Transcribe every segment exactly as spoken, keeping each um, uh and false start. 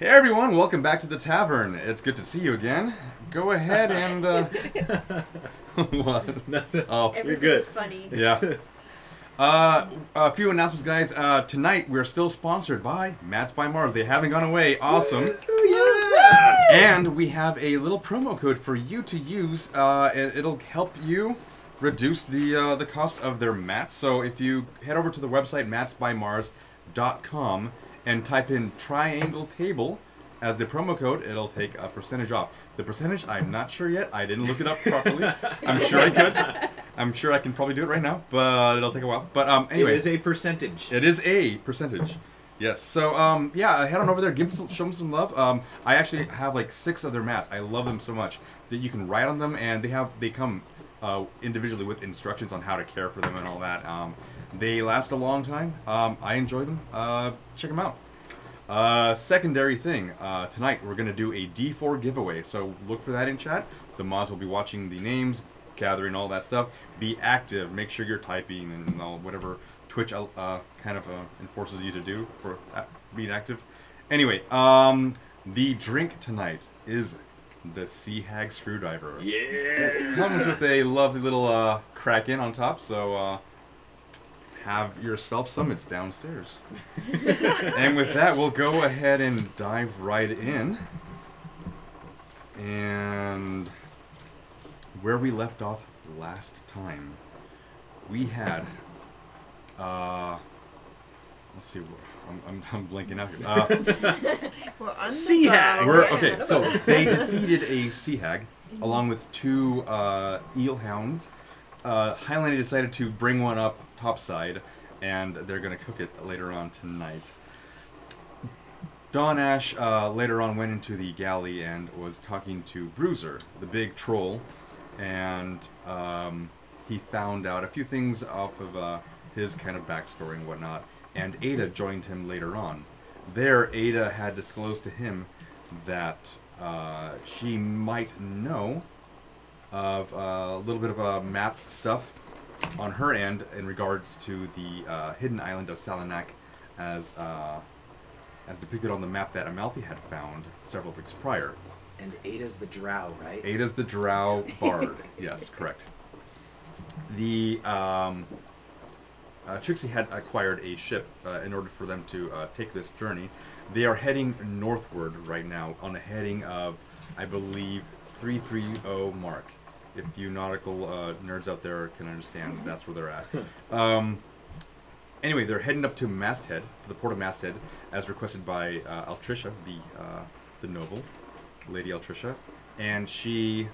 Hey everyone, welcome back to the tavern. It's good to see you again. Go ahead and uh what? Nothing. Oh, you're good. Funny. Yeah. Uh, a few announcements, guys. Uh, tonight we're still sponsored by Mats by Mars. They haven't gone away. Awesome. Yeah. And we have a little promo code for you to use. Uh, and it'll help you reduce the uh, the cost of their mats. So if you head over to the website mats by mars dot com. And type in TriangleTable as the promo code, it'll take a percentage off. The percentage, I'm not sure yet. I didn't look it up properly. I'm sure I could. I'm sure I can probably do it right now, but it'll take a while. But um, anyway. It is a percentage. It is a percentage. Yes. So um, yeah, head on over there. Give them some, show them some love. Um, I actually have like six of their mats. I love them so much that you can ride on them, and they have they come uh, individually with instructions on how to care for them and all that. Um, They last a long time. Um, I enjoy them. Uh, check them out. Uh, secondary thing, uh, tonight we're going to do a D four giveaway. So look for that in chat. The mods will be watching the names, gathering all that stuff. Be active. Make sure you're typing and all whatever Twitch uh, kind of uh, enforces you to do for being active. Anyway, um, the drink tonight is the Sea Hag Screwdriver. Yeah! It comes with a lovely little uh, Kraken on top, so... Uh, have yourself some. It's downstairs. And with that, we'll go ahead and dive right in. And where we left off last time, we had, uh, let's see, I'm, I'm, I'm blanking out here. Uh, sea hag! We're, okay, so they defeated a sea hag along with two uh, eel hounds. Uh, Highlandy decided to bring one up topside, and they're going to cook it later on tonight. Donash uh, later on went into the galley and was talking to Bruiser, the big troll, and um, he found out a few things off of uh, his kind of backstory and whatnot, and Ada joined him later on. There, Ada had disclosed to him that uh, she might know of uh, a little bit of uh, map stuff on her end in regards to the uh, hidden island of Selenac as uh, as depicted on the map that Amalfi had found several weeks prior. And Ada's the Drow, right? Ada's the Drow bard. Yes, correct. The um, uh, Trixie had acquired a ship uh, in order for them to uh, take this journey. They are heading northward right now on a heading of, I believe, three thirty mark. If you nautical uh, nerds out there can understand, that's where they're at. Um, anyway, they're heading up to Masthead, the port of Masthead, as requested by uh, Altricia, the uh, the noble, Lady Altricia, and she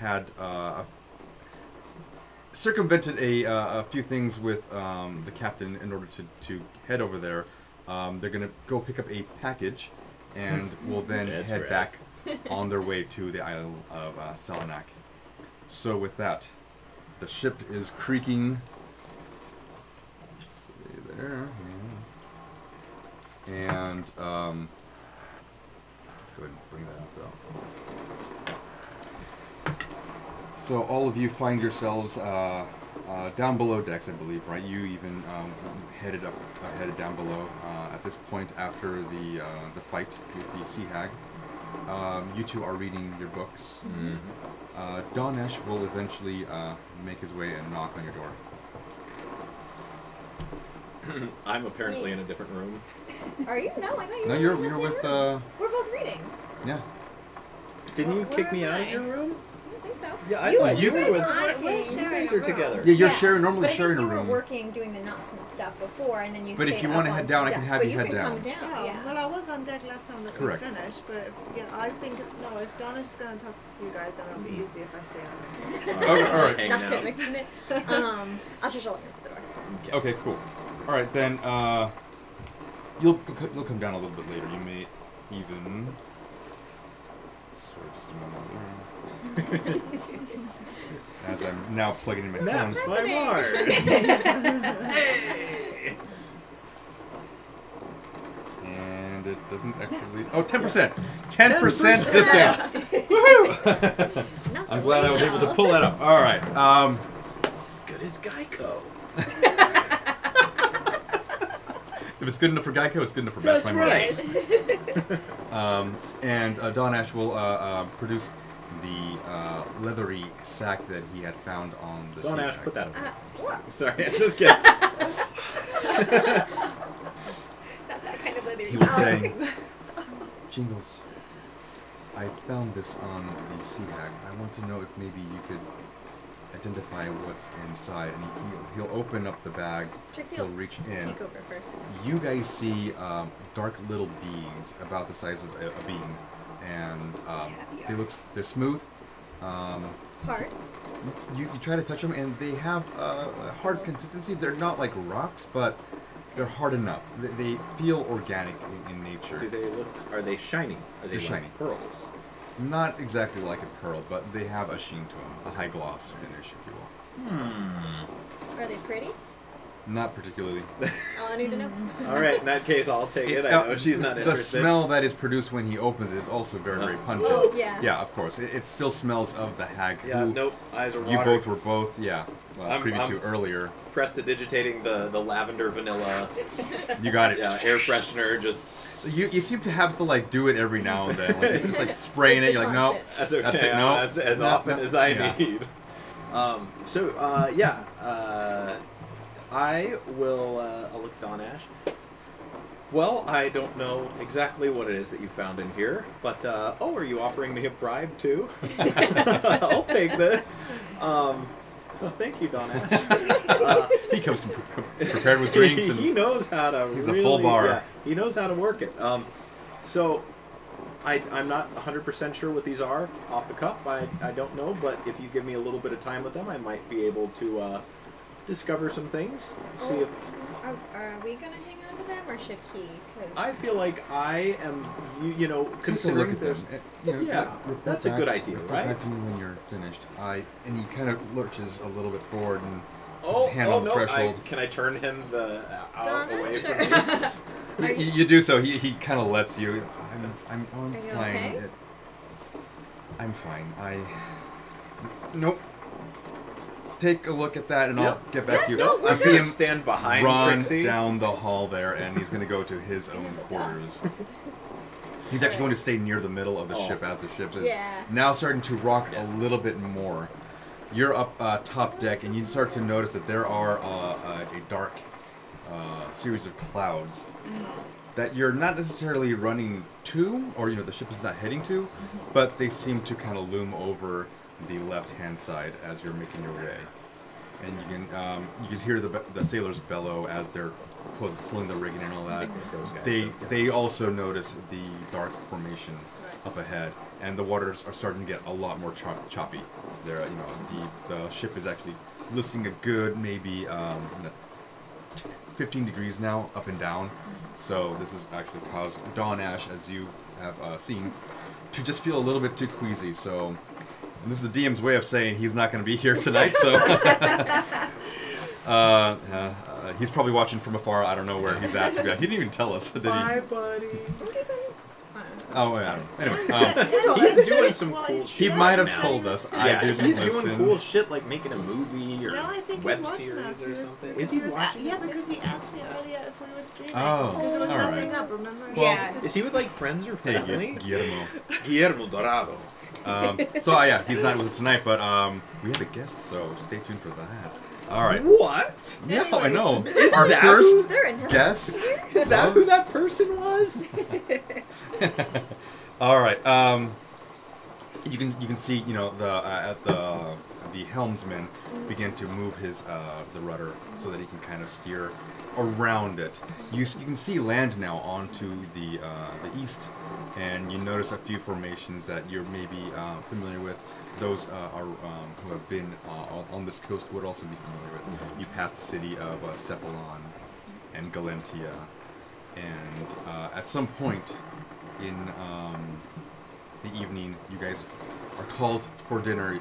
had uh, circumvented a, uh, a few things with um, the captain in order to, to head over there. Um, they're gonna go pick up a package, and will then yeah, head right. back on their way to the island of uh, Selenac. So with that, the ship is creaking. Stay there. And um, let's go ahead and bring that up though. So all of you find yourselves uh, uh, down below decks, I believe, right? You even um, headed up, uh, headed down below uh, at this point after the uh, the fight with the sea hag. Um, you two are reading your books. Mm-hmm. uh, Donash will eventually uh, make his way and knock on your door. I'm apparently yeah. in a different room. Are you? No, I thought you no, were you're, in you're with, uh, we're both reading. Yeah. Didn't well, you kick me out I? of your room? I don't think so. Yeah, I you, thought you, you were with I, we sharing are together. Yeah, you're yeah. sharing normally but sharing a room. But you were working doing the knots and stuff before, and then you. But if you want to head down, deck. I can have but you head down. But you can come down. Yeah. Well, I was on deck last time that we finished, but if, yeah, I think no. If Donna's just gonna talk to you guys, then it'll be easy if I stay on. Okay, all right. Hang out. Um, I'll just show you the door. Okay. okay, cool. All right, then uh, you'll you'll come down a little bit later. You may even. Sorry, just a moment. As I'm now plugging in my phones. Maps by Mars! Hey. And it doesn't actually... Oh, ten percent! ten percent discount! Woohoo! I'm glad I was able to pull that up. Alright. Um, it's as good as Geico. If it's good enough for Geico, it's good enough for Mats by Mars. That's right. um, and uh, Donash will uh, uh, produce the uh, leathery sack that he had found on the Donash, sea Donash, put that on. Uh, what? Sorry, I just kidding. Not that kind of leathery sack. He was saying, Jingles, I found this on the Sea Hag. I want to know if maybe you could identify what's inside, and he'll, he'll open up the bag. Trixie he'll reach in. Take over first. You guys see um, dark little beings about the size of a, a bean, and um, yeah, they look they're smooth. Um, hard. You, you try to touch them, and they have uh, a hard yeah. consistency. They're not like rocks, but they're hard enough. They, they feel organic in, in nature. Do they look? Are they shiny? Are they they're like shiny pearls? Not exactly like a pearl, but they have a sheen to them, a high gloss finish, if you will. Hmm. Are they pretty? Not particularly. All I need to know. All right, in that case, I'll take it. I know she's not interested. The smell that is produced when he opens it is also very, very pungent. Whoa, yeah. Yeah, of course. It, it still smells of the hag. Yeah. Who, nope. Eyes are watering. You both were both. Yeah. Well, privy to earlier. Prestidigitating the the lavender vanilla. You got it. Yeah, air freshener. Just you you seem to have to like do it every now and then. Like, it's, it's like spraying it. You're like, no, nope, that's okay. That's it. No, that's as no, often no, as I yeah. need. Um. So, uh, yeah. Uh, I will. Uh, I'll look at Donash. Well, I don't know exactly what it is that you found in here, but uh, oh, are you offering me a bribe too? I'll take this. Um. Well, thank you, Donash. uh, he comes pre prepared with drinks. And he knows how to. He's really, a full bar. Yeah, he knows how to work it. Um, so, I, I'm not one hundred percent sure what these are off the cuff. I, I don't know, but if you give me a little bit of time with them, I might be able to uh, discover some things. See oh, if are, are we gonna hang on to them, or should he? I feel like I am. You, you know, considering look at there's. Them. You know, yeah, that, that's back, a good idea, right? Back to me when you're finished. I and he kind of lurches a little bit forward and oh, his hand oh, on the no, threshold. I, can I turn him the out Donna, away sure. from me? you, you do so. He he kind of lets you. I'm I'm, I'm fine. Okay? It, I'm fine. I nope. Take a look at that, and yep. I'll get back yeah, to you. No, I see him stand behind run Trixie. down the hall there, and he's going to go to his own quarters. He's actually going to stay near the middle of the oh. ship as the ship is yeah. now starting to rock yeah. a little bit more. You're up uh, top deck, and you start to notice that there are uh, uh, a dark uh, series of clouds mm. that you're not necessarily running to, or you know the ship is not heading to, but they seem to kind of loom over the left-hand side as you're making your way, and you can um, you can hear the, the sailors bellow as they're pull, pulling the rigging and all that. They they also notice the dark formation up ahead, and the waters are starting to get a lot more chop choppy. There, you know, the the ship is actually listing a good maybe um, fifteen degrees now up and down. So this has actually caused Donash, as you have uh, seen, to just feel a little bit too queasy. So. And this is the D M's way of saying he's not going to be here tonight, so... uh, uh, uh, he's probably watching from afar. I don't know where he's at. To be. He didn't even tell us, did he? Bye, buddy. Oh, I don't know. Anyway, um, he's doing some cool shit. He might have told us. Yeah, I didn't he's listen. doing cool shit like making a movie or no, I think web series us. or something. Is he, he watching? Yeah, because he asked me earlier if we were streaming. Oh, because it was nothing right. up. Remember? Well, yeah. Is he with like friends or family? Hey, Guillermo. Guillermo Dorado. um, so uh, yeah, he's not with us tonight, but um, we have a guest, so stay tuned for that. All right. What? Yeah, Anyways, I know. Is Our that first guest. Is that who that person was? All right. Um, you can you can see you know the uh, at the uh, the helmsman begin to move his uh, the rudder so that he can kind of steer around it. You you can see land now onto the uh, the east. And you notice a few formations that you're maybe uh, familiar with. Those uh, are, um, who have been uh, on this coast would also be familiar with. Mm-hmm. You pass the city of uh, Cephalon and Galentia, and uh, at some point in um, the evening, you guys are called for dinner,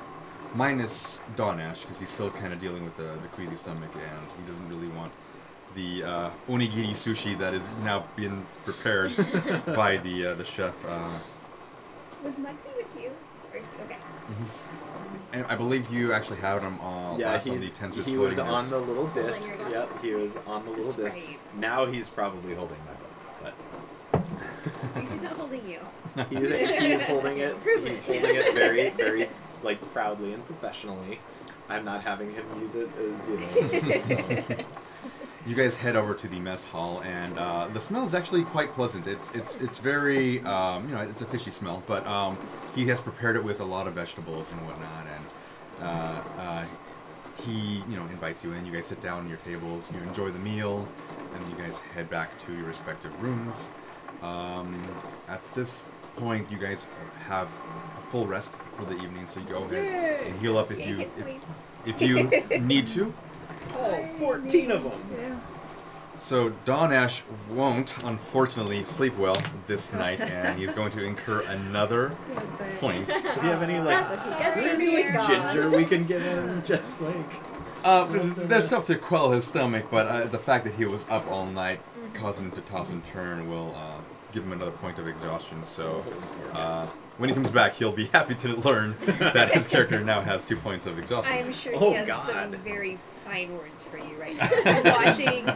minus Donash because he's still kind of dealing with the, the queasy stomach, and he doesn't really want the uh, onigiri sushi that is now being prepared by the uh, the chef. Uh. Was Mugsy with you? Or, okay. Mm-hmm. And I believe you actually had him uh, yeah, last on the tensors. He was on the little disc. Yep, he was on the little disc. Now he's probably holding my book, but at least he's not holding you. He's, he's holding it. He's holding it very, very like proudly and professionally. I'm not having him use it as you know. You guys head over to the mess hall, and uh, the smell is actually quite pleasant. It's it's it's very um, you know it's a fishy smell, but um, he has prepared it with a lot of vegetables and whatnot, and uh, uh, he you know invites you in. You guys sit down at your tables, you enjoy the meal, and you guys head back to your respective rooms. Um, at this point, you guys have a full rest for the evening, so you go ahead and heal up if you if, if you need to. Oh, fourteen of them. Yeah. So Donash won't, unfortunately, sleep well this night, and he's going to incur another point. Do you have any like uh, ginger we can give him? Just like uh, there's stuff to quell his stomach, but uh, the fact that he was up all night, causing him to toss and turn, will uh, give him another point of exhaustion. So uh, when he comes back, he'll be happy to learn that his character now has two points of exhaustion. I'm sure he has oh, some very fine words for you right now. He's watching.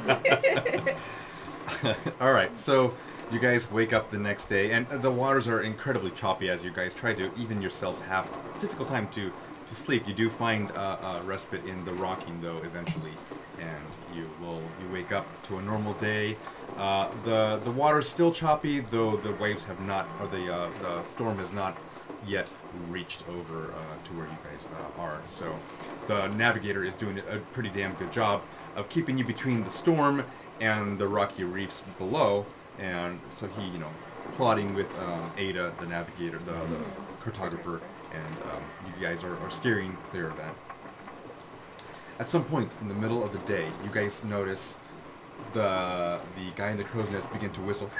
All right, so you guys wake up the next day, and the waters are incredibly choppy as you guys try to even yourselves have a difficult time to, to sleep. You do find uh, a respite in the rocking, though, eventually, and you will you wake up to a normal day. Uh, the the water's still choppy, though the waves have not, or the uh, the storm has not yet reached over uh, to where you guys uh, are. So the navigator is doing a pretty damn good job of keeping you between the storm and the rocky reefs below, and so he, you know, plotting with um, Ada, the navigator, the, the cartographer, and um, you guys are, are steering clear of that. At some point in the middle of the day, you guys notice the the guy in the crow's nest begin to whistle.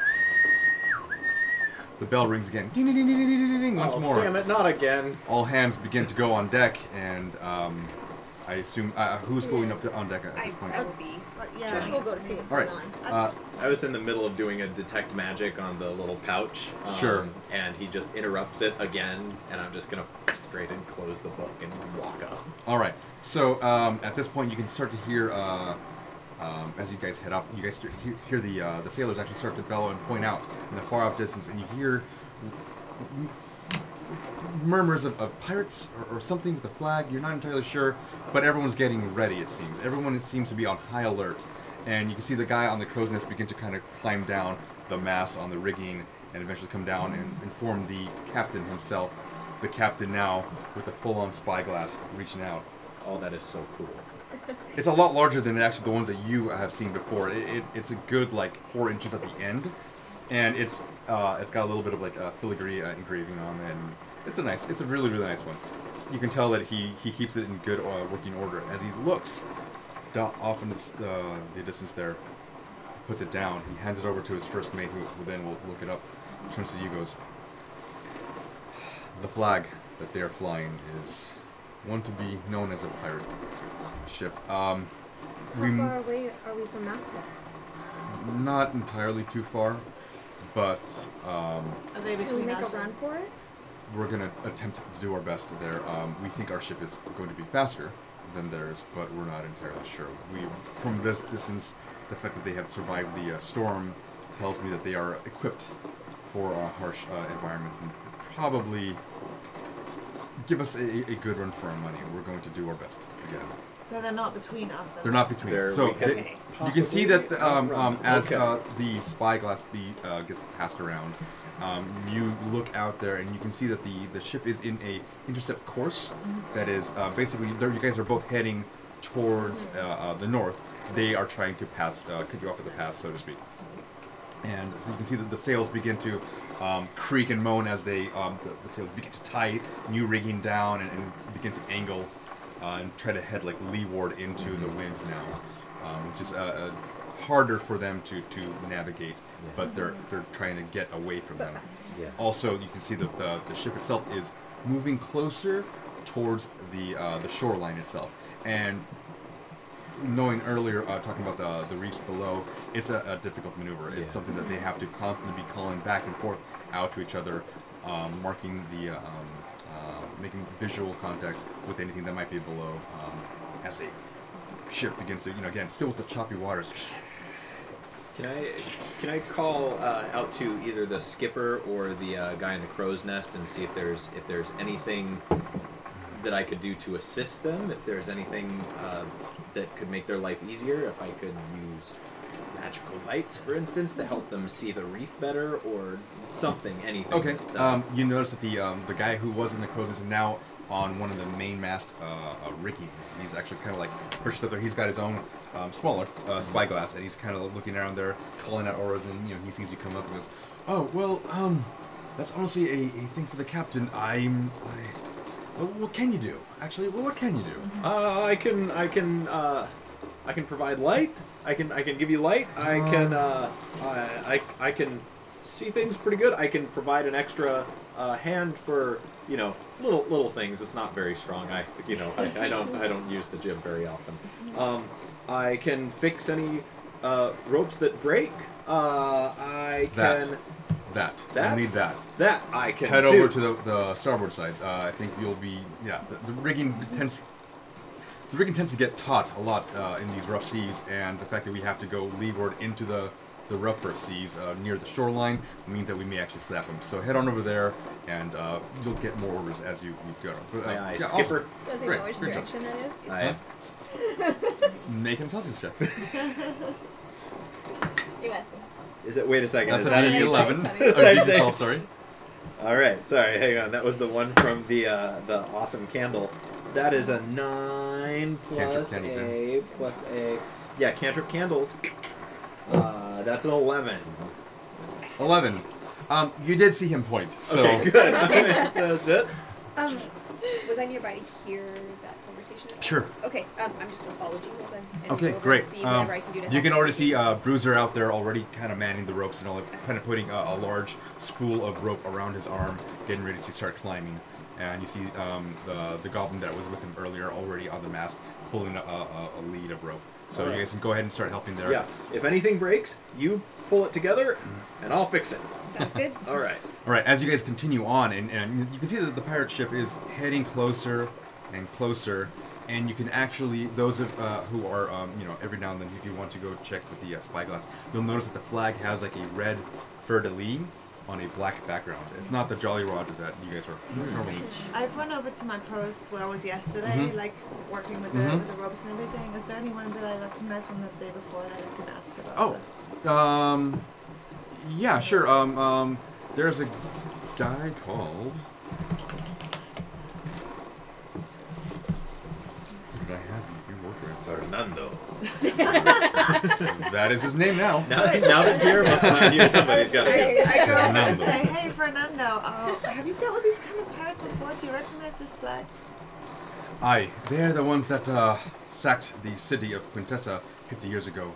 The bell rings again. Ding, ding, ding, ding, ding, ding, ding, once oh, more. Damn it, not again. All hands begin to go on deck, and um, I assume... Uh, who's going up to on deck at I, this point? I will be. Yeah. Trish will go to see what's All right. going on. Uh, I was in the middle of doing a detect magic on the little pouch. Um, sure. And he just interrupts it again, and I'm just going to straight and close the book and walk up. All right. So um, at this point, you can start to hear... Uh, Um, as you guys head up, you guys hear, hear the uh, the sailors actually start to bellow and point out in the far off distance, and you hear murmurs of, of pirates or, or something with the flag. You're not entirely sure, but everyone's getting ready. It seems everyone seems to be on high alert, and you can see the guy on the crow's nest begin to kind of climb down the mast on the rigging, and eventually come down and inform the captain himself. The captain now with a full-on spyglass reaching out. Oh, that is so cool. It's a lot larger than actually the ones that you have seen before. It, it, it's a good like four inches at the end, and it's uh, it's got a little bit of like uh, filigree uh, engraving on it. And it's a nice, it's a really really nice one. You can tell that he he keeps it in good uh, working order as he looks off in the, uh, the distance there, puts it down. He hands it over to his first mate, who, who then will look it up. Turns to you, goes, the flag that they are flying is one to be known as a pirate ship. Um, How we far away are we from Masthead? Not entirely too far, but um, are they between can we make us a run for it? We're gonna attempt to do our best there. Um, we think our ship is going to be faster than theirs, but we're not entirely sure. We, from this distance, the fact that they have survived the uh, storm tells me that they are equipped for uh, harsh uh, environments and probably give us a, a good run for our money. We're going to do our best again. So they're not between us. They're not between there us. So they, you can see that the, um, um, as okay. uh, the spyglass be, uh, gets passed around, um, you look out there and you can see that the, the ship is in a intercept course. That is uh, basically, you guys are both heading towards uh, uh, the north. They are trying to pass, uh, cut you off at the pass, so to speak. And so you can see that the sails begin to um, creak and moan as they um, the, the sails begin to tie new rigging down and, and begin to angle. Uh, and try to head like leeward into mm-hmm. the wind now, um, which is uh, uh, harder for them to, to navigate, yeah. but they're they're trying to get away from them. Yeah. Also, you can see that the, the ship itself is moving closer towards the uh, the shoreline itself. And knowing earlier, uh, talking about the the reefs below, it's a, a difficult maneuver. It's yeah. something that they have to constantly be calling back and forth out to each other, um, marking the um, uh, making visual contact with anything that might be below, um, as a ship begins to, you know, again, still with the choppy waters. Can I can I call uh, out to either the skipper or the uh, guy in the crow's nest and see if there's if there's anything that I could do to assist them? If there's anything uh, that could make their life easier? If I could use magical lights, for instance, to help them see the reef better or something, anything. Okay. That, uh, um, you notice that the um, the guy who was in the crow's nest is now on one of the main mast, uh, uh, Ricky. He's, he's actually kind of like perched up there. He's got his own um, smaller uh, spyglass, and he's kind of looking around there, calling out auras, and you know he sees you come up and goes, "Oh well, um, that's honestly a, a thing for the captain. I'm, I, well, what can you do? Actually, well, what can you do? Uh, I can, I can, uh, I can provide light. I can, I can give you light. I uh, can, uh, I, I, I can see things pretty good. I can provide an extra uh, hand for." You know, little little things. It's not very strong. I, you know, I, I don't I don't use the gym very often. Um, I can fix any uh, ropes that break. Uh, I that. can. That that I need that that I can head do. over to the, the starboard side. Uh, I think you'll be yeah. The, the rigging tends the rigging tends to get taut a lot uh, in these rough seas, and the fact that we have to go leeward into the. The rougher seas uh, near the shoreline means that we may actually slap them. So head on over there, and uh, you'll get more orders as you, you go. But, uh, yeah, I skipper. Does he know which direction that is? I am. Make him intelligence check. You got it. Is it? Wait a second. That's an D eleven. Oh, sorry. All right. Sorry. Hang on. That was the one from the uh, the awesome candle. That is a nine plus a thing. plus a yeah cantrip candles. Uh, that's an eleven. Eleven. Um, you did see him point. So. Okay, good. So that's it. Um, was I nearby to hear that conversation? About? Sure. Okay. Um, I'm just gonna follow you as I. Okay, great. See um, I can do to you can already see uh, Bruiser out there already, kind of manning the ropes and all, kind of putting a, a large spool of rope around his arm, getting ready to start climbing. And you see um, the the goblin that was with him earlier already on the mast, pulling a, a, a lead of rope. So right. You guys can go ahead and start helping there. Yeah. If anything breaks, you pull it together, and I'll fix it. Sounds good. All right. All right. As you guys continue on, and, and you can see that the pirate ship is heading closer and closer, and you can actually those of uh, who are um, you know every now and then, if you want to go check with the uh, spyglass, you'll notice that the flag has like a red fer-de-lis on a black background. It's not the Jolly Roger that you guys were normally. I've run over to my post where I was yesterday, mm-hmm. like working with the, mm-hmm. the ropes and everything. Is there anyone that I recognize from the day before that I can ask about? Oh, um, yeah, sure. Um, um, there's a guy called. Who did I have? You work with Fernando. That is his name now. Now that Guillermo's not here, somebody's got to go. I go up and say, "Hey, Fernando, uh, have you dealt with these kind of pirates before? Do you recognize this flag?" Aye, they're the ones that uh, sacked the city of Quintessa fifty years ago.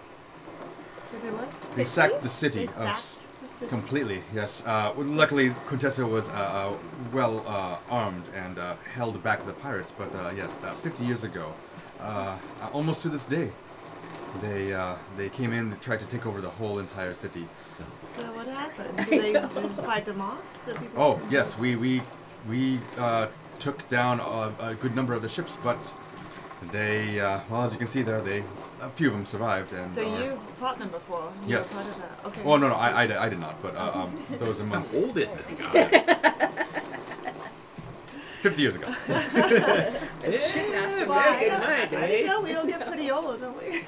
They did what? They sacked the city. They sacked the city. Completely, yes. Uh, well, luckily, Quintessa was uh, well uh, armed and uh, held back the pirates. But uh, yes, uh, fifty years ago, uh, almost to this day. They uh, they came in. They tried to take over the whole entire city. So, so what happened? Did they just fight them off? Oh yes, we we we uh, took down a, a good number of the ships, but they uh, well as you can see there, they a few of them survived. And so uh, you've fought them before? You yes. Were part of that. Okay. Oh no no I, I, I did not, but uh, um, those amongst. How old is this guy? Fifty years ago. Shitmaster back at night, eh? I know we all get pretty old, don't we?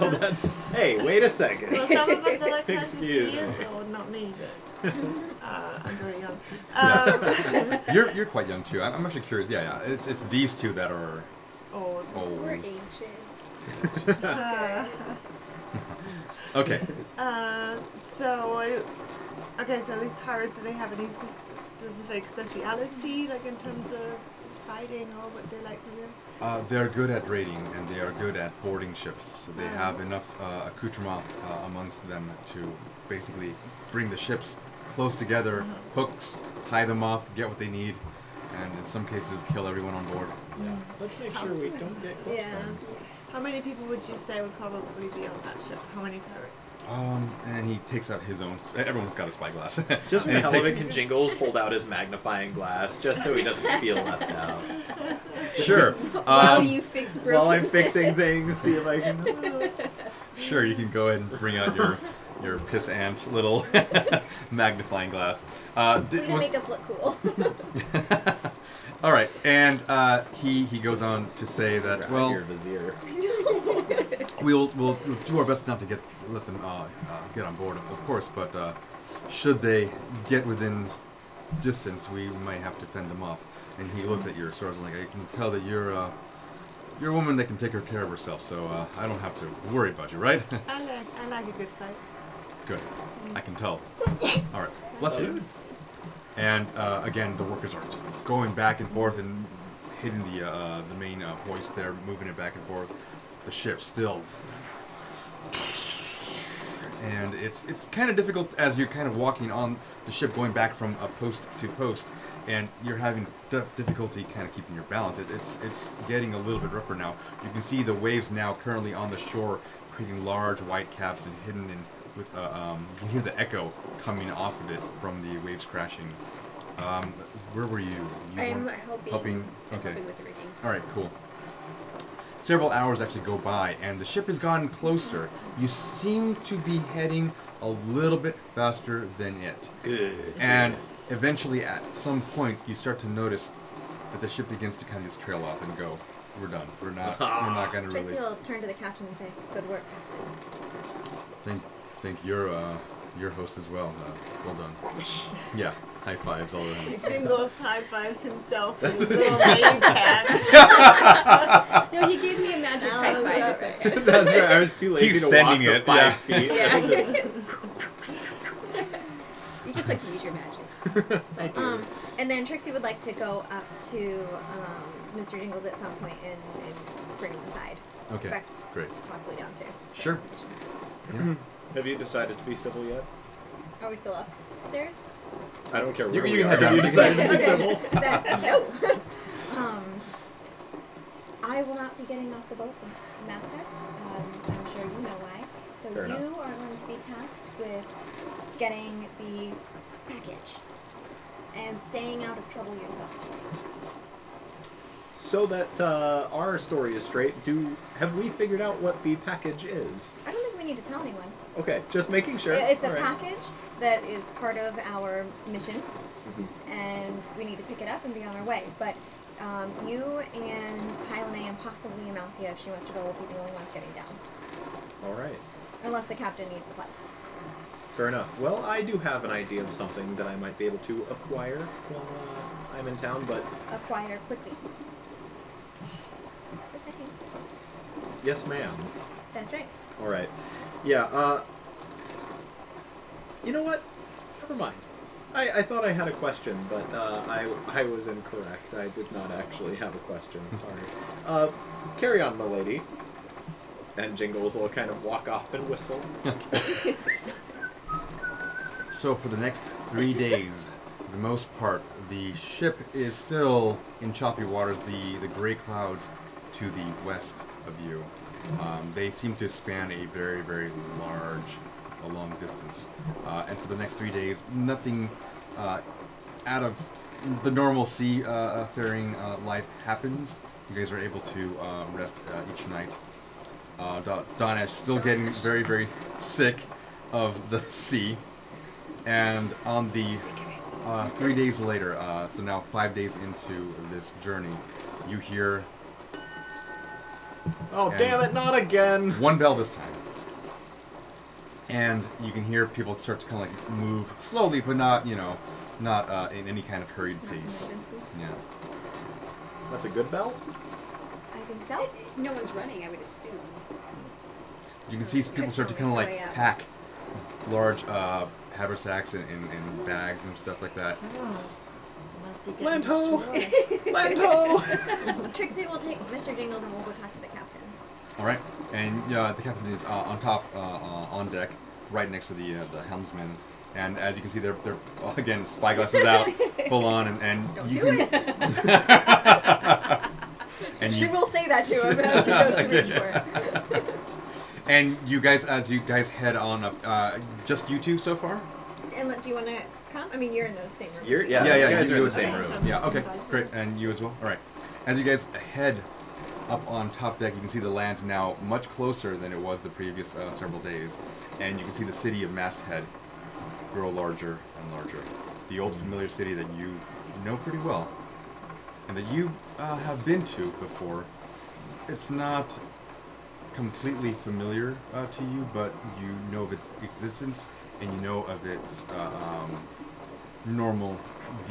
Oh, that's. Hey, wait a second. Well, some of us are like Excuse ninety years me. old, not me. But, uh, I'm very young. Um, you're you're quite young too. I'm, I'm actually curious. Yeah, yeah. It's it's these two that are old. old. We're ancient. uh, okay. Uh, so. Okay, so these pirates, do they have any spe specific speciality, like in terms of fighting or what they like to do? Uh, they're good at raiding, and they are good at boarding ships. They um. have enough uh, accoutrement uh, amongst them to basically bring the ships close together, mm-hmm. hooks, tie them off, get what they need. and in some cases kill everyone on board. Yeah. Let's make sure we don't get close. Yeah. How many people would you say would probably be on that ship? How many pirates? Um, and he takes out his own. Everyone's got a spyglass. Just for the hell of it, can Jingles hold out his magnifying glass just so he doesn't feel left out? Sure. Um, while you fix broken While I'm fixing things, see if I can. Sure, you can go ahead and bring out your your piss ant little magnifying glass. Uh, did, Way to was, make us look cool. All right, and uh, he he goes on to say that Round well, your vizier. we'll, we'll we'll do our best not to get let them uh, uh, get on board, of course. But uh, should they get within distance, we might have to fend them off. And he looks at your swords and like, I can tell that you're uh, you're a woman that can take her care of herself, so uh, I don't have to worry about you, right? I like I like a good fight. Good, I can tell. All right, bless you. And uh, again, the workers are just going back and forth and hitting the uh, the main uh, hoist there, moving it back and forth. The ship still, and it's it's kind of difficult as you're kind of walking on the ship, going back from a post to post, and you're having difficulty kind of keeping your balance. It, it's it's getting a little bit rougher now. You can see the waves now currently on the shore, creating large white caps and hidden in. With, uh, um, you can hear the echo coming off of it from the waves crashing. Um, where were you? you I'm helping. helping okay. Helping with the rigging. All right, cool. Several hours actually go by, and the ship has gotten closer. You seem to be heading a little bit faster than it. Good. And eventually, at some point, you start to notice that the ship begins to kind of just trail off and go. We're done. We're not. We're not going to really. Trixie will turn to the captain and say, "Good work, Captain." Thank. I think you're uh, your host as well. Uh, well done. Yeah, high fives all around. Jingles high fives himself. His little lady cat. No, he gave me a magic oh, high five. That's right. Right. That's right. I was too lazy He's to walk it. the five yeah. feet. Yeah. You just like to use your magic. So, um, and then Trixie would like to go up to um, Mister Jingles at some point and, and bring him aside. Okay. Back, great. Possibly downstairs. Sure. Yeah. Have you decided to be civil yet? Are we still upstairs? I don't care where we are. Have you decided to be civil? That, no. um, I will not be getting off the boat from Masthead. Um, I'm sure you know why. So Fair you enough. are going to be tasked with getting the package and staying out of trouble yourself. So that uh, our story is straight, do have we figured out what the package is? I don't think we need to tell anyone. Okay, just making sure. It's a All package right. that is part of our mission, mm-hmm. and we need to pick it up and be on our way. But um, you and Hylene and possibly Amalfi, if she wants to go, will be the only ones getting down. All right. Unless the captain needs supplies. Fair enough. Well, I do have an idea of something that I might be able to acquire while I'm in town, but... Acquire quickly. Yes, ma'am. That's right. All right. Yeah, uh... You know what? Never mind. I, I thought I had a question, but uh, I, I was incorrect. I did not actually have a question. Sorry. Uh, carry on, milady. And Jingles will kind of walk off and whistle. So for the next three days, for the most part, the ship is still in choppy waters. The, the gray clouds to the west of you. Um, they seem to span a very, very large, a long distance. Uh, and for the next three days, nothing uh, out of the normal sea uh, faring uh, life happens. You guys are able to uh, rest uh, each night. Uh, Donash still getting very, very sick of the sea. And on the uh, three days later, uh, so now five days into this journey, you hear... Oh, and damn it, not again! One bell this time. And you can hear people start to kind of like move slowly, but not, you know, not uh, in any kind of hurried pace. Yeah. That's a good bell? I think so. No one's running, I would assume. You can see people start to kind of like pack large uh, haversacks and, and, and bags and stuff like that. Oh. Lento! Lento! Trixie will take Mister Jingles and we'll go talk to the captain. Alright, and uh, the captain is uh, on top, uh, uh, on deck, right next to the uh, the helmsman, And as you can see, they're, they're oh, again, spyglasses out, full on, and, and Don't you do can... it! And she you... will say that to him as he goes to reach for it. And you guys, as you guys head on up, uh, just you two so far? And look, do you want to come? I mean, you're in the same room. You're, yeah, yeah, yeah, you guys are in the same room. Yeah, okay, great. And you as well? All right. As you guys head up on top deck, you can see the land now much closer than it was the previous uh, several days. And you can see the city of Masthead grow larger and larger. The old familiar city that you know pretty well, and that you uh, have been to before. It's not completely familiar uh, to you, but you know of its existence, and you know of its uh, um, normal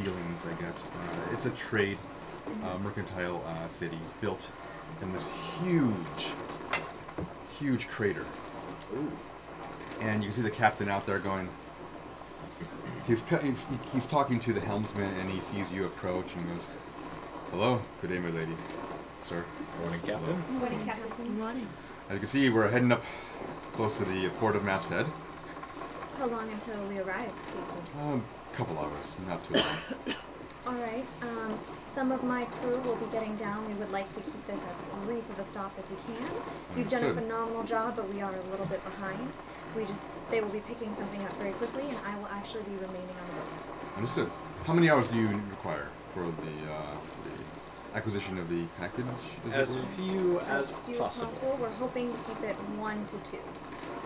dealings, I guess. Uh, it's a trade uh, mercantile uh, city built in this huge, huge crater. Ooh. And you can see the captain out there going, he's, he's talking to the helmsman, and he sees you approach and goes, "Hello, good day, my lady, sir." Morning, captain. Hello. Morning, captain. Morning. As you can see, we're heading up close to the port of Masthead. How long until we arrive, David? Um, a couple hours, not too long. All right. Um, some of my crew will be getting down. We would like to keep this as brief of a stop as we can. We've done a phenomenal job, but we are a little bit behind. We just, they will be picking something up very quickly, and I will actually be remaining on the boat. Understood. How many hours do you require for the, uh, the acquisition of the package? As few as, as few possible. as possible. We're hoping to keep it one to two.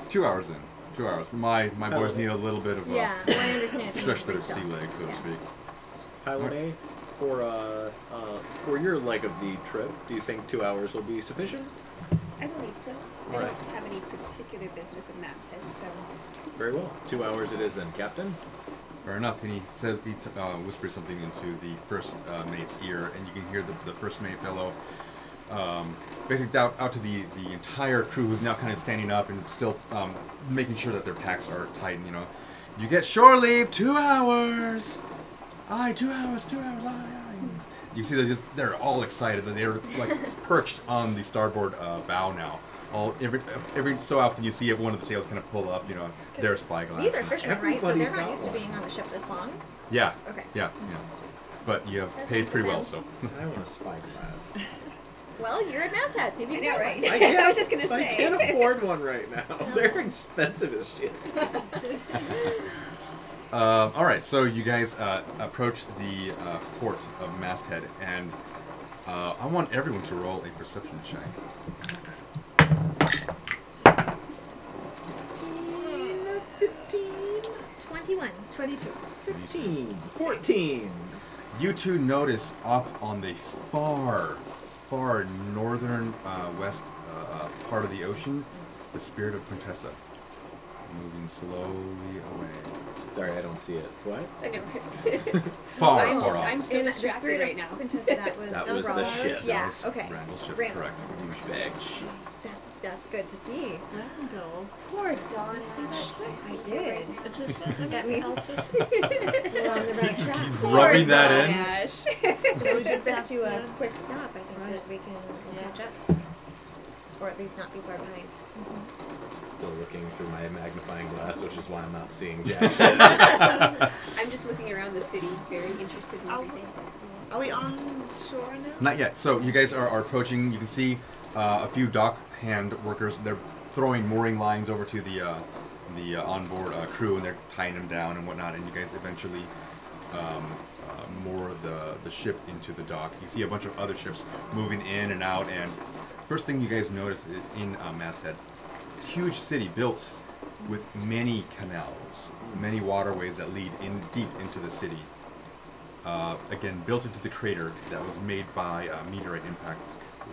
Two hours then. Two hours. My my oh, boys okay. need a little bit of a yeah, well, I understand. stretch their sea legs, so yes. to speak. Hylene, for, uh, uh, for your leg of the trip, do you think two hours will be sufficient? I believe so. I right. don't have any particular business in Masthead, so... Very well. Two hours it is then, Captain. Fair enough. And he says, he t uh, whispers something into the first uh, mate's ear, and you can hear the, the first mate fellow um, basically out, out to the, the entire crew, who's now kind of standing up and still um, making sure that their packs are tight, and, you know, you get shore leave, two hours! Aye, two hours, two hours, aye, aye. You see, they're, just, they're all excited, and they're like perched on the starboard uh, bow now. All every every so often you see one of the sails kind of pull up, you know, their spyglass. These are fishermen, Everybody's right? So they're not used to being on a ship this long. Yeah. Okay. Yeah. Mm-hmm. Yeah. But you have That's paid pretty well, so. I want a spyglass. Well, you're in Masthead, so you I know, right? I, I was just gonna say. I can't afford one right now. No. They're expensive as shit. Uh, all right, so you guys uh, approach the uh, port of Masthead, and uh, I want everyone to roll a perception check. twenty-one, twenty-two, fifteen, fourteen. You two notice off on the far, far northern uh, west uh, part of the ocean, the Spirit of Quintessa moving slowly away. Sorry, I don't see it. What? I know. far, I'm, far just, I'm so In distracted right now. That was, that was the ship. Yeah, was okay. Randall's ship, Randall's. correct. Douchebag ship. That's, that's good to see. Randall's. Poor Donash. I did. That means we're on the right track. Rubbing that in. So we just have to a quick stop. I think right. that we can yeah. catch up. Or at least not be far behind. Mm-hmm. Still looking through my magnifying glass, which is why I'm not seeing jack shit. I'm just looking around the city, very interested in are everything. We, are we on shore now? Not yet. So you guys are, are approaching. You can see uh, a few dock hand workers. They're throwing mooring lines over to the uh, the uh, onboard uh, crew, and they're tying them down and whatnot. And you guys eventually um, uh, moor the the ship into the dock. You see a bunch of other ships moving in and out. And first thing you guys notice in uh, Masthead. Huge city built with many canals, many waterways that lead in deep into the city. Uh, again, built into the crater that was made by a meteorite impact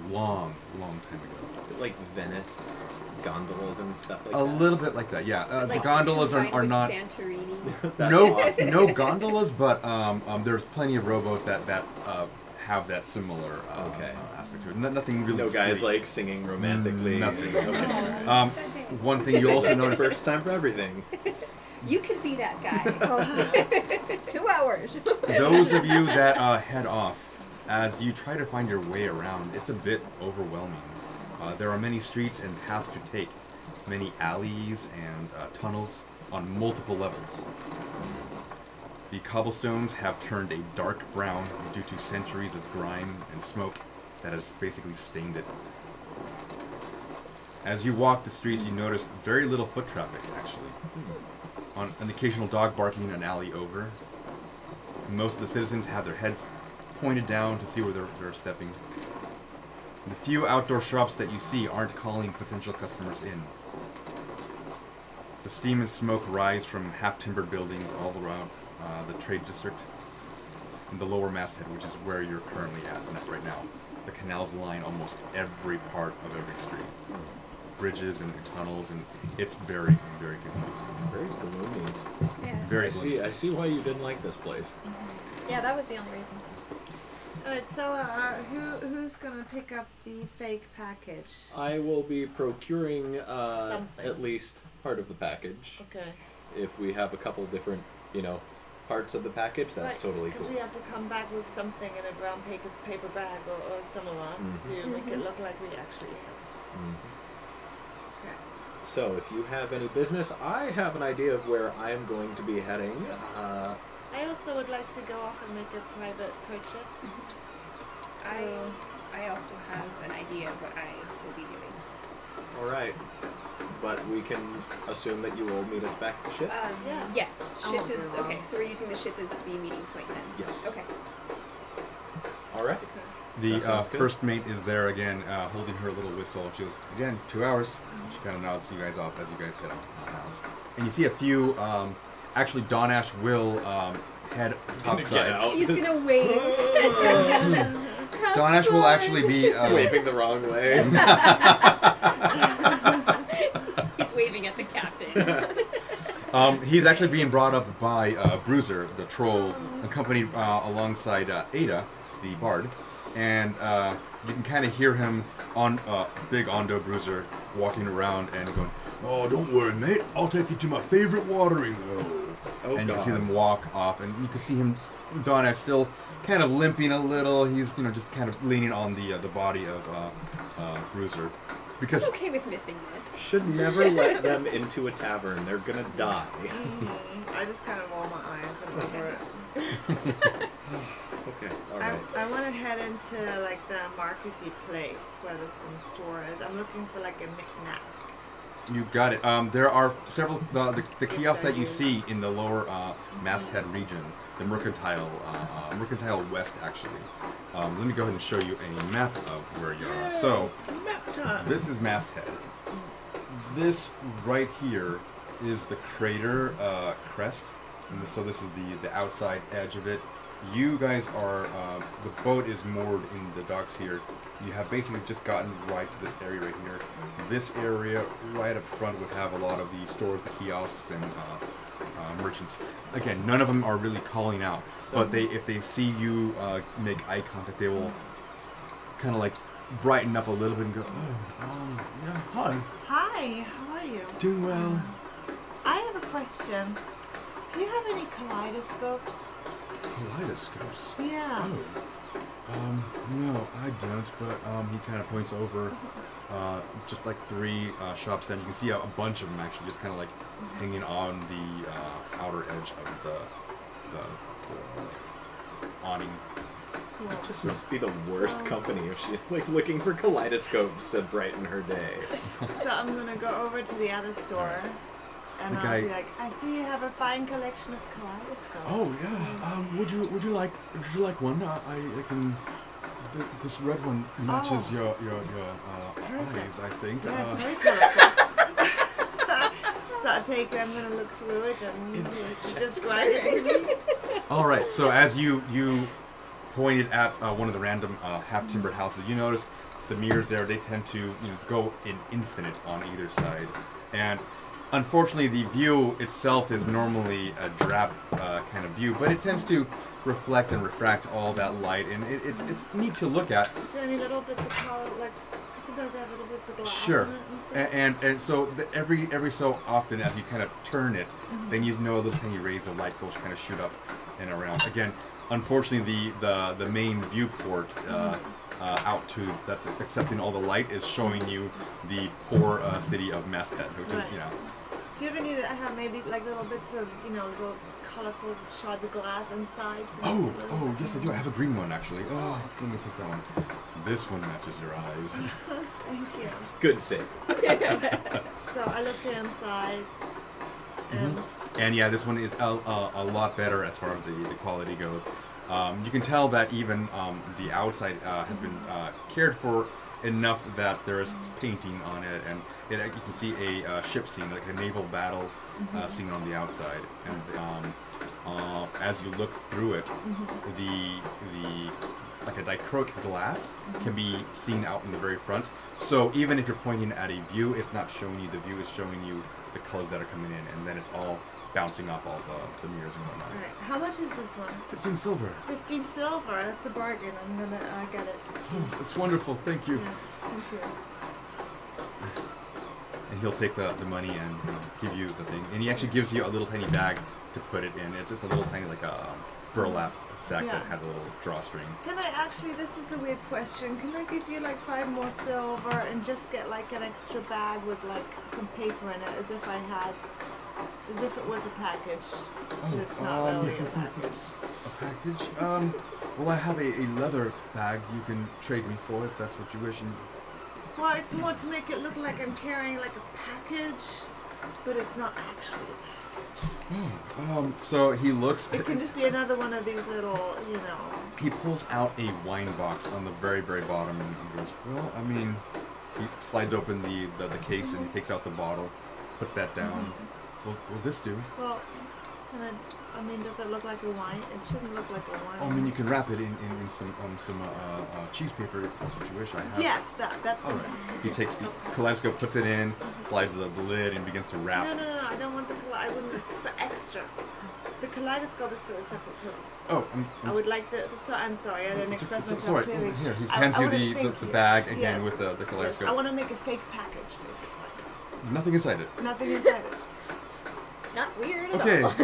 long, long time ago. Is it like Venice gondolas and stuff like a that? A little bit like that, yeah. Uh, like the gondolas are, are not... Santorini. no, no gondolas, but um, um, there's plenty of rowboats that... that uh, have that similar uh, okay. uh, aspect to it. No, nothing really. No guys sweet. like singing romantically. Mm, nothing. Okay. um, one thing you also notice. First time for everything. You could be that guy. Two hours. Those of you that uh, head off, as you try to find your way around, it's a bit overwhelming. Uh, there are many streets and paths to take, many alleys and uh, tunnels. on multiple levels. The cobblestones have turned a dark brown due to centuries of grime and smoke that has basically stained it. As you walk the streets, you notice very little foot traffic, actually. On an occasional dog barking in an alley over. Most of the citizens have their heads pointed down to see where they're, they're stepping. The few outdoor shops that you see aren't calling potential customers in. The steam and smoke rise from half-timbered buildings all around uh, the trade district and the lower masthead, which is where you're currently at right now. The canals line almost every part of every street. Bridges and tunnels, and it's very, very confusing. Very gloomy. Yeah. Very I gloomy. see. I see why you didn't like this place. Mm-hmm. Yeah, that was the only reason. All right. So, uh, who who's gonna pick up the fake package? I will be procuring uh, at least part of the package. Okay. If we have a couple different, you know, parts of the package, that's right, totally cool. Because we have to come back with something in a brown paper paper bag or, or similar mm-hmm. to mm-hmm. make it look like we actually have. Mm-hmm. So, if you have any business, I have an idea of where I am going to be heading. Uh, I also would like to go off and make a private purchase. So I, I also have an idea of what I will be doing. Alright. But we can assume that you will meet us back at the ship? Um, yes. yes. Ship oh, is... Okay, so we're using the ship as the meeting point then? Yes. Okay. Alright. Okay. The uh, first mate is there again, uh, holding her little whistle. She goes, again, two hours. She kind of nods you guys off as you guys head out. And you see a few, um, actually, Donash will um, head topside. He's going to wave. Donash fun. will actually be... Uh, waving the wrong way. It's waving at the captain. Um, he's actually being brought up by uh, Bruiser, the troll, accompanied uh, alongside uh, Ada, the bard. And uh, you can kind of hear him on uh, big Ondo Bruiser walking around and going, "Oh, don't worry, mate. I'll take you to my favorite watering hole." Oh, and God. You can see them walk off, and you can see him, Donash, still kind of limping a little. He's, you know, just kind of leaning on the uh, the body of uh, uh, Bruiser. Because I'm okay with missing this. Should never let them into a tavern. They're gonna die. Mm, I just kind of roll my eyes and over it. Okay, all right. I, I want to head into like the markety place where there's some stores. I'm looking for like a knickknack. You got it. Um, there are several the the, the kiosks that you used. see in the lower uh, masthead mm-hmm. region, the mercantile uh, uh, mercantile west actually. Um, let me go ahead and show you a map of where you are. Yay, so map time. This is masthead. This right here is the crater uh, crest, and so this is the the outside edge of it. You guys are, uh, the boat is moored in the docks here. You have basically just gotten right to this area right here. This area right up front would have a lot of the stores, the kiosks, and uh, uh, merchants. Again, none of them are really calling out, so but they, if they see you uh, make eye contact, they will kind of like brighten up a little bit and go, "Oh, um, yeah, hi. Hi, how are you? Doing well. I have a question. Do you have any kaleidoscopes?" Kaleidoscopes? Yeah. Oh. Um, no, I don't, but um, he kind of points over uh, just like three uh, shops down. You can see a, a bunch of them actually just kind of like hanging on the uh, outer edge of the, the, the uh, awning. Well, it just must be the worst so, company if she's like looking for kaleidoscopes to brighten her day. So I'm going to go over to the other store. And the I'll guy, be like, "I see you have a fine collection of kaleidoscopes." Oh yeah. Um, would you would you like would you like one? I I, I can. Th this red one matches oh. your your your uh, eyes, I think. Yeah, uh, it's very colorful. So I'll take it. I'm gonna look through it and describe it to me. All right. So as you you pointed at uh, one of the random uh, half-timbered houses, you notice the mirrors there. They tend to you know go in infinite on either side, and unfortunately, the view itself is normally a drab uh, kind of view, but it tends to reflect and refract all that light, and it, it's it's neat to look at. Is there any little bits of color, like, because sometimes they have little bits of glass sure. in it and stuff? And, and, and so the, every, every so often, as you kind of turn it, mm-hmm. then you know a little tiny rays of light goes kind of shoot up and around. Again, unfortunately, the, the, the main viewport uh, mm-hmm. uh, out to that's accepting all the light is showing you the poor uh, city of Masthead, which right. is, you know... Do you have any that have maybe like little bits of, you know, little colorful shards of glass inside? Oh, oh, yes I do. I have a green one actually. Oh, let me take that one. This one matches your eyes. Thank you. Good save. So I looked inside. And, mm-hmm. and yeah, this one is a, a, a lot better as far as the, the quality goes. Um, you can tell that even um, the outside uh, has mm-hmm. been uh, cared for enough that there is painting on it, and it, you can see a uh, ship scene, like a naval battle mm-hmm. uh, scene on the outside. And um, uh, as you look through it, mm-hmm. the the like a dichroic glass can be seen out in the very front. So even if you're pointing at a view, it's not showing you the view, it's showing you the colors that are coming in, and then it's all bouncing off all the, the mirrors and whatnot. All right. How much is this one? fifteen silver. fifteen silver? That's a bargain. I'm gonna uh, get it. Oh, that's wonderful. Thank you. Yes, thank you. And he'll take the, the money and uh, give you the thing. And he actually gives you a little tiny bag to put it in. It's just a little tiny, like a um, burlap sack yeah. that has a little drawstring. Can I actually, this is a weird question, can I give you like five more silver and just get like an extra bag with like some paper in it as if I had, as if it was a package, oh, but it's not um, really a package. A package? Um, well I have a, a leather bag, you can trade me for it, that's what you wish. And well, it's more to make it look like I'm carrying like a package, but it's not actually a package. Mm. Um, so he looks... It could just be another one of these little, you know... He pulls out a wine box on the very, very bottom and goes, well, I mean... He slides open the, the, the case and takes out the bottle, puts that down. Mm-hmm. Will, will this do? Well, can I... I mean, does it look like a wine? It shouldn't look like a wine. Oh, I mean, you can wrap it in, in, in some um, some uh, uh, cheese paper if that's what you wish. I have. Yes, that, that's perfect. All right. He takes the kaleidoscope, puts it in, slides the, the lid, and begins to wrap. No, no, no, no. I don't want the I wouldn't expect extra. The kaleidoscope is for a separate purpose. Oh, I'm, I'm I would like the, the. So I'm sorry, I didn't express so, myself sorry. clearly. Here, he hands I, you I the, the, the bag yes. again yes. with the, the kaleidoscope. Yes. I want to make a fake package, basically. Nothing inside it. Nothing inside it. Not weird at okay. all. uh,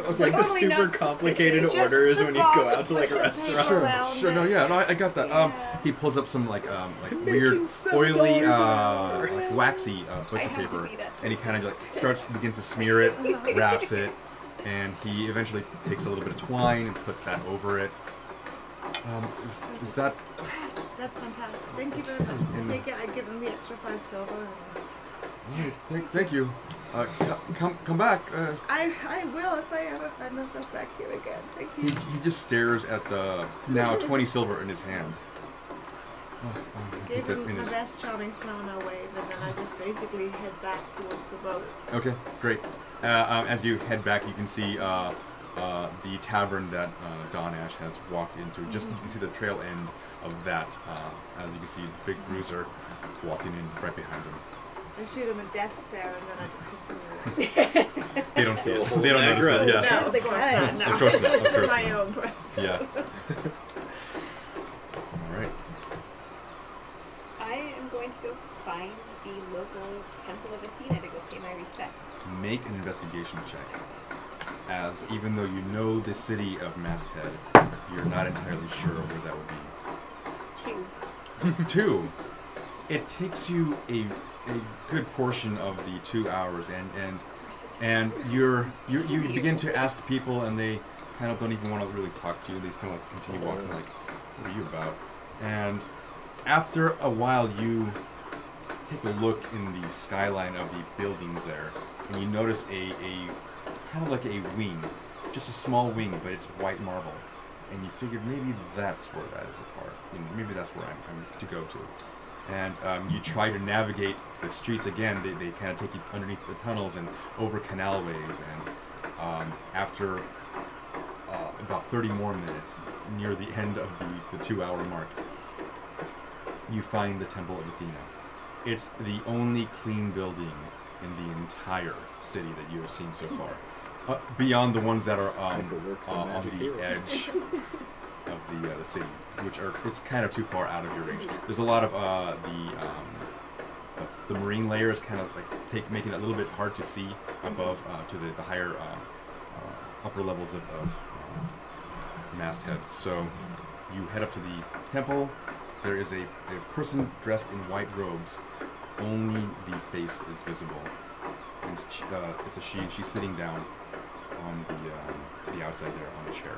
okay. It's like the super complicated order is when you go out to like a restaurant. Sure, sure, no, yeah, no, I, I got that. Yeah. Um, he pulls up some like um, like weird, oily, uh, like waxy uh, butcher paper, and he kind of like starts, begins to smear it, wraps it, and he eventually takes a little bit of twine and puts that over it. Um, is, is that? That's fantastic. Thank you very much. I take it. I give him the extra five silver. All right, thank, thank you. Uh, come, come back. Uh, I, I will if I ever find myself back here again. Thank you. He, he just stares at the now twenty silver in his hand. Oh, oh, Gave him my best charming smile and I wave, and then I just basically head back towards the boat. Okay, great. Uh, um, as you head back, you can see uh, uh, the tavern that uh, Donash has walked into. Just mm-hmm. you can see the trail end of that. Uh, as you can see, the big bruiser walking in right behind him. I shoot him a death stare and then I just continue. They don't see it. They don't notice it. Yeah. No, of course not. No. Of course not. It's just for my own purpose. Yeah. All right. I am going to go find the local Temple of Athena to go pay my respects. Make an investigation check. As even though you know the city of Masthead, you're not entirely sure where that would be. Two. Two. It takes you a. a good portion of the two hours, and and and you're, you're you begin to ask people, and they kind of don't even want to really talk to you. They just kind of like continue walking, like, what are you about? And after a while, you take a look in the skyline of the buildings there, and you notice a a kind of like a wing, just a small wing, but it's white marble, and you figured maybe that's where that is a part, and maybe that's where I'm, I'm to go to. And um, you try to navigate the streets again. They, they kind of take you underneath the tunnels and over canalways. And um, after uh, about thirty more minutes, near the end of the, the two-hour mark, you find the Temple of Athena. It's the only clean building in the entire city that you have seen so far, uh, beyond the ones that are um, uh, on the edge. Of the, uh, the city, which are it's kind of too far out of your range. There's a lot of uh, the, um, the the marine layer is kind of like take, making it a little bit hard to see above uh, to the, the higher uh, uh, upper levels of, of uh, Masthead. So you head up to the temple. There is a, a person dressed in white robes. Only the face is visible. It's, uh, it's a she. She's sitting down on the um, the outside there on a chair.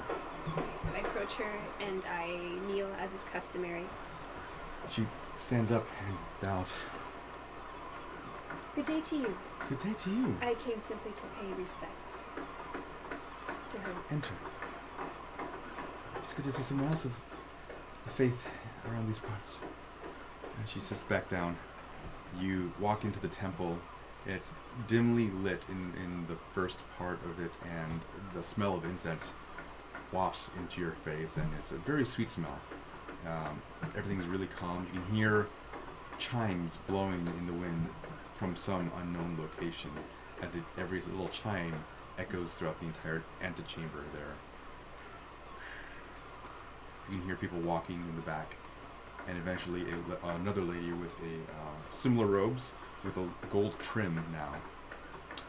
So I approach her and I kneel as is customary. She stands up and bows. Good day to you. Good day to you. I came simply to pay respects to her. Enter. It's good to see someone else of the faith around these parts. And she sits back down. You walk into the temple. It's dimly lit in, in the first part of it, and the smell of incense wafts into your face, and it's a very sweet smell. Um, everything's really calm. You can hear chimes blowing in the wind from some unknown location, as it, every little chime echoes throughout the entire antechamber there. You can hear people walking in the back, and eventually a, another lady with a uh, similar robes, with a gold trim now,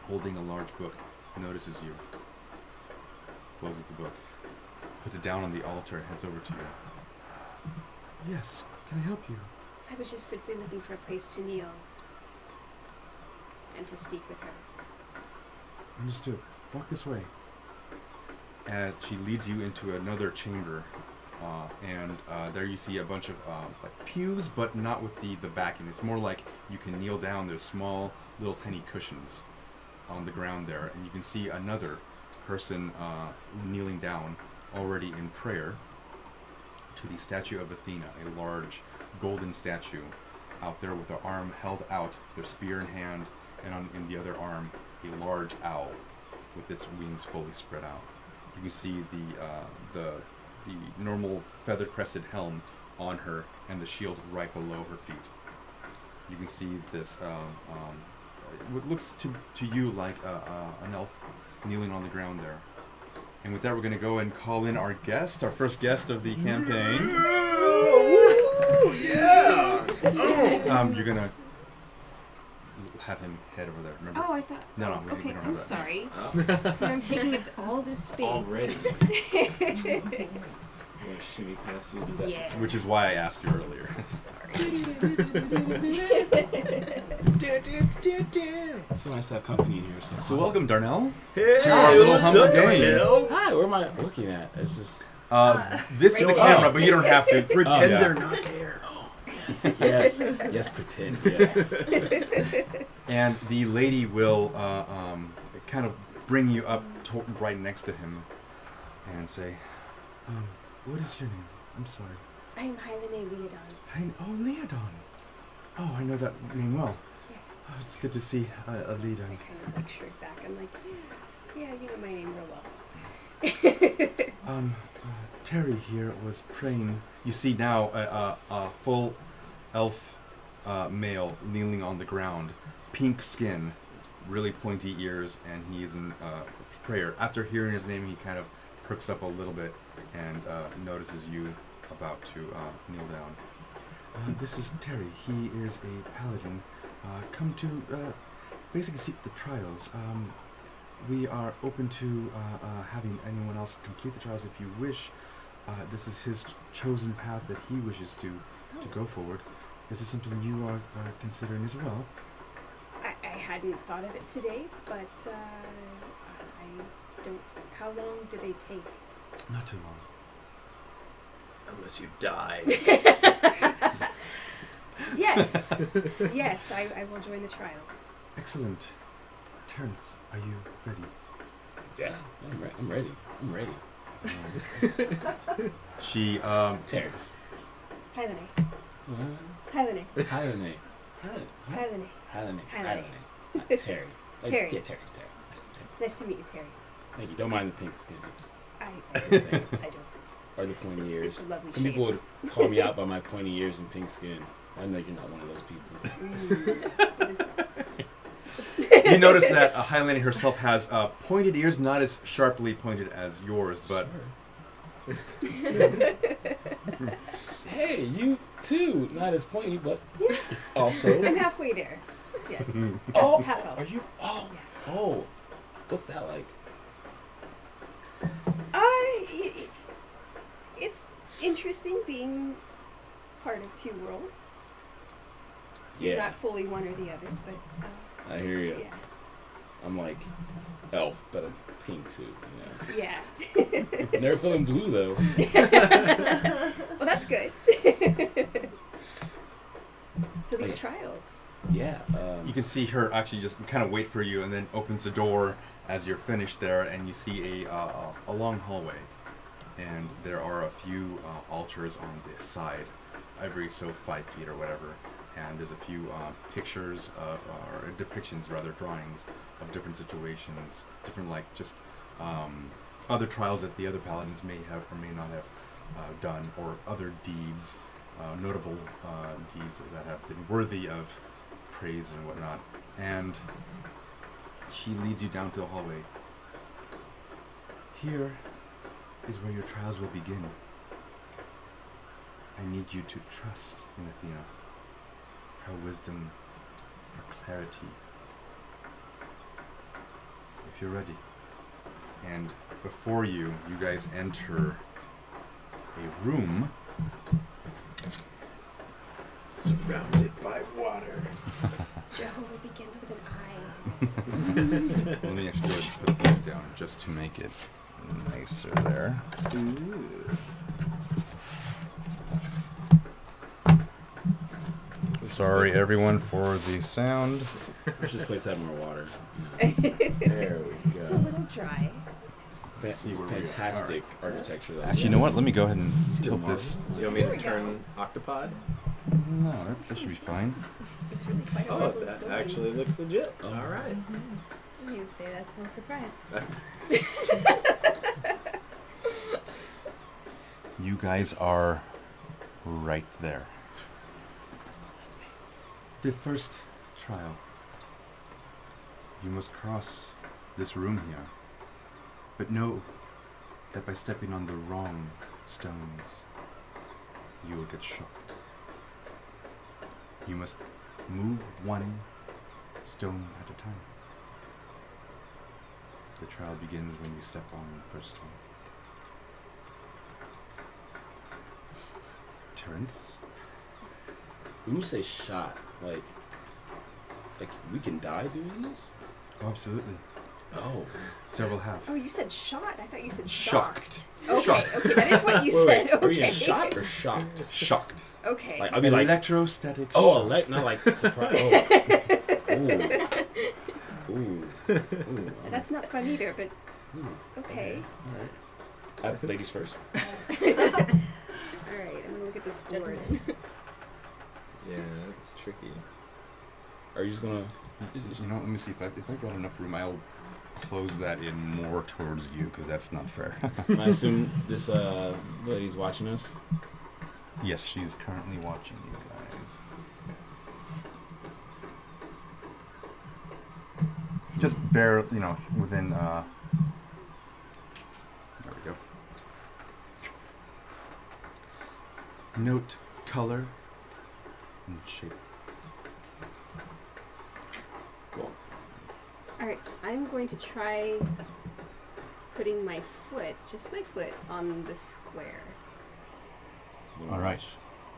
holding a large book, notices you, closes the book, puts it down on the altar, and heads over to you. Yes, can I help you? I was just simply looking for a place to kneel and to speak with her. Understood. Walk this way. And she leads you into another chamber, uh, and uh, there you see a bunch of uh, like pews, but not with the, the backing. It's more like you can kneel down. There's small, little tiny cushions on the ground there, and you can see another person uh, kneeling down, already in prayer, to the statue of Athena, a large golden statue out there with their arm held out, their spear in hand, and on, in the other arm, a large owl with its wings fully spread out. You can see the, uh, the, the normal feather-crested helm on her and the shield right below her feet. You can see this, um, um, what looks to, to you like a, a, an elf kneeling on the ground there. And with that, we're going to go and call in our guest, our first guest of the campaign. Woo! Yeah! Oh. Um, you're going to have him head over there, remember? Oh, I thought... No, no, we, okay, we don't I'm have that. Sorry. Oh. I'm taking up all this space. Already. Yeah. Which is why I asked you earlier. Sorry. It's so nice to have company in here. So, so welcome, Darnell. Hey, to our little humble game. Hi, where am I looking at? It's just uh, uh, this right is the camera, oh. But you don't have to pretend oh, yeah. They're not there. Oh, yes, yes, yes, pretend. Yes. And the lady will uh, um, kind of bring you up to right next to him and say, um, what is your name? I'm sorry. I am Hylene Leodon. Oh, Leodon. Oh, I know that name well. Yes. Oh, it's good to see uh, a Leodon. I kind of like shriek back. I'm like, yeah, yeah, you know my name real well. um, uh, Terry here was praying. You see now a, a, a full elf uh, male kneeling on the ground, pink skin, really pointy ears, and he is in uh, prayer. After hearing his name, he kind of perks up a little bit and uh, notices you about to uh, kneel down. Uh, this is Terry. He is a paladin, uh, come to uh, basically seek the trials. Um, we are open to uh, uh, having anyone else complete the trials if you wish. Uh, this is his chosen path that he wishes to, to go forward. Is this something you are, are considering as well? I, I hadn't thought of it today, but uh, I don't... How long do they take? Not too long. Unless you die. Yes. Yes, I, I will join the trials. Excellent. Terrence, are you ready? Yeah, I'm, re I'm ready. I'm ready. Um, she, um... Terrence. Hylene. Hylene. Hylene. Hylene. Hylene. Hylene. Terry. Terry. Yeah, Terry. Terry. Nice to meet you, Terry. Thank you. Don't mind the pink skin. I, I don't. I don't. Or the pointy it's, ears. It's Some shape. People would call me out by my pointy ears and pink skin. I know you're not one of those people. You notice that uh, Hylene herself has uh, pointed ears, not as sharply pointed as yours, but... Sure. Hey, you too. Not as pointy, but yeah. Also... I'm halfway there. Yes. Oh, half elf. Are you... Oh, yeah. Oh. What's that like? I... Uh, It's interesting being part of two worlds. Yeah. Not fully one or the other, but... Uh, I hear you. Yeah. I'm like elf, but it's pink suit. You know? Yeah. Never feeling blue though. Well, that's good. So these trials. Yeah. Um, you can see her actually just kind of wait for you, and then opens the door as you're finished there, and you see a uh, a long hallway, and there are a few uh, altars on this side, every so five feet or whatever. And there's a few uh, pictures of, uh, or depictions rather, drawings of different situations, different like just um, other trials that the other paladins may have or may not have uh, done, or other deeds, uh, notable uh, deeds that have been worthy of praise and whatnot. And she leads you down to a hallway. Here is where your trials will begin. I need you to trust in Athena. Her wisdom, her clarity. If you're ready. And before you, you guys enter a room surrounded by water. Jehovah begins with an I. Let me actually put these down just to make it nicer there. Ooh. Sorry, everyone, for the sound. Wish this place had more water. Yeah. There we go. It's a little dry. Fa fantastic architecture. Though. Actually, you know what? Let me go ahead and tilt this. Do you want me to turn go. Octopod? No, that, that should be fine. It's really quite a oh, that story. Actually looks legit. Oh. All right. Mm-hmm. You say that's no surprise. You guys are right there. The first trial. You must cross this room here, but know that by stepping on the wrong stones, you will get shocked. You must move one stone at a time. The trial begins when you step on the first one. Terrence? When you say shot, like, like we can die doing this? Oh, absolutely. Oh, several have. Oh, you said shot. I thought you said shocked. Shocked. Okay, shocked. Okay, that is what you wait, said. Wait, okay. Are you shot or shocked? Shocked. Okay. Like, I mean, like, electrostatic. Oh, ele not like surprise. Oh. Ooh. Ooh. Ooh. That's not fun either. But ooh. Okay. All right. Uh, ladies first. All right. I'm gonna look at this board. Yeah, that's tricky. Are you just gonna? You know, let me see if I if I got enough room, I'll close that in more towards you because that's not fair. I assume this uh, lady's watching us. Yes, she's currently watching you guys. Just barely, you know, within. Uh, there we go. Note color. Shape. Cool. Alright, so I'm going to try putting my foot, just my foot, on the square. Alright.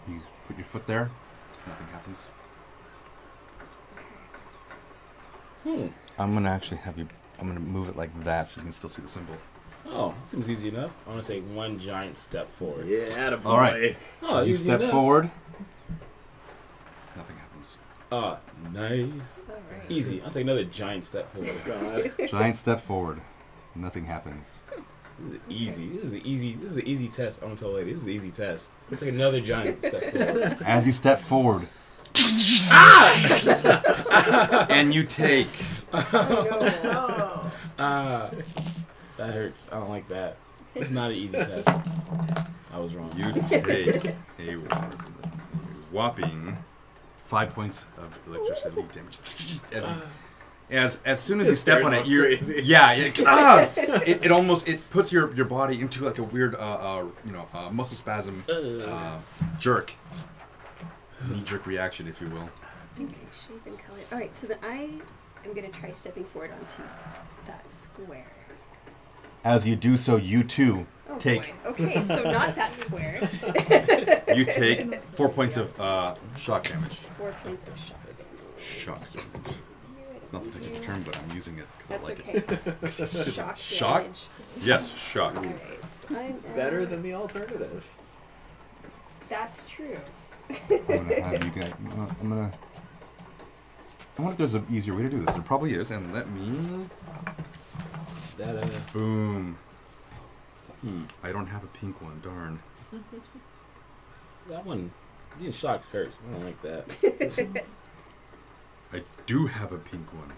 You put your foot there, nothing happens. Okay. Hmm. I'm gonna actually have you, I'm gonna move it like that so you can still see the symbol. Oh, that seems easy enough. I'm gonna take one giant step forward. Yeah, attaboy. Alright. Oh, you step enough. Forward. Ah, oh, nice. Right. Easy. I'll take another giant step forward. Oh, God. Giant step forward. Nothing happens. This is easy. This is an easy. This is an easy test. I'm gonna tell lady. This is an easy test. I'll take another giant step forward. As you step forward, ah! And you take. Oh, no. uh, that hurts. I don't like that. It's not an easy test. I was wrong. You take a whopping. Five points of electricity damage. As, as as soon as this you step on it, you're crazy. Yeah. You're, ah, it, it almost it puts your your body into like a weird uh, uh you know uh, muscle spasm uh, jerk, knee jerk reaction, if you will. Okay, shape and color. All right, so then I am gonna try stepping forward onto that square. As you do so, you too oh take. Boy. Okay, so not that square. You take four points of uh, shock damage. Four points of shock damage. Shock damage. That's not the technical yeah. term, but I'm using it because I like okay. it. Shock. Shock? Yes, shock. All right, so I'm better than the alternative. That's true. I'm gonna have you guys. I'm gonna, I'm gonna. I wonder if there's an easier way to do this. There probably is, and let me. That, uh, boom. Hmm. I don't have a pink one. Darn. That one. Being shocked hurts. I don't like that. I do have a pink one.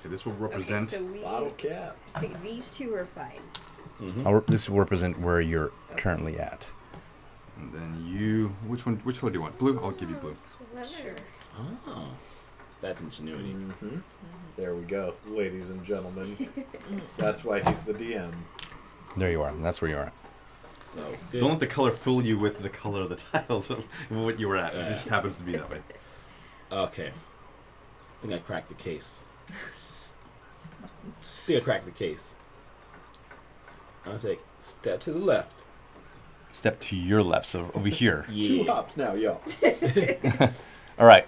Okay, this will represent okay, so we, bottle cap. I think these two are fine. Mm-hmm. I'll, this will represent where you're okay. currently at. And then you, which one? Which one do you want? Blue. I'll give you blue. Sure. Oh, that's ingenuity. Mm-hmm. Mm-hmm. There we go, ladies and gentlemen. That's why he's the D M. There you are. That's where you are. So don't let the color fool you with the color of the tiles of what you were at. It yeah. just happens to be that way. Okay. I think I cracked the case. I think I cracked the case. I was like, step to the left. Step to your left, so over here. Yeah. Two hops now, y'all. All right.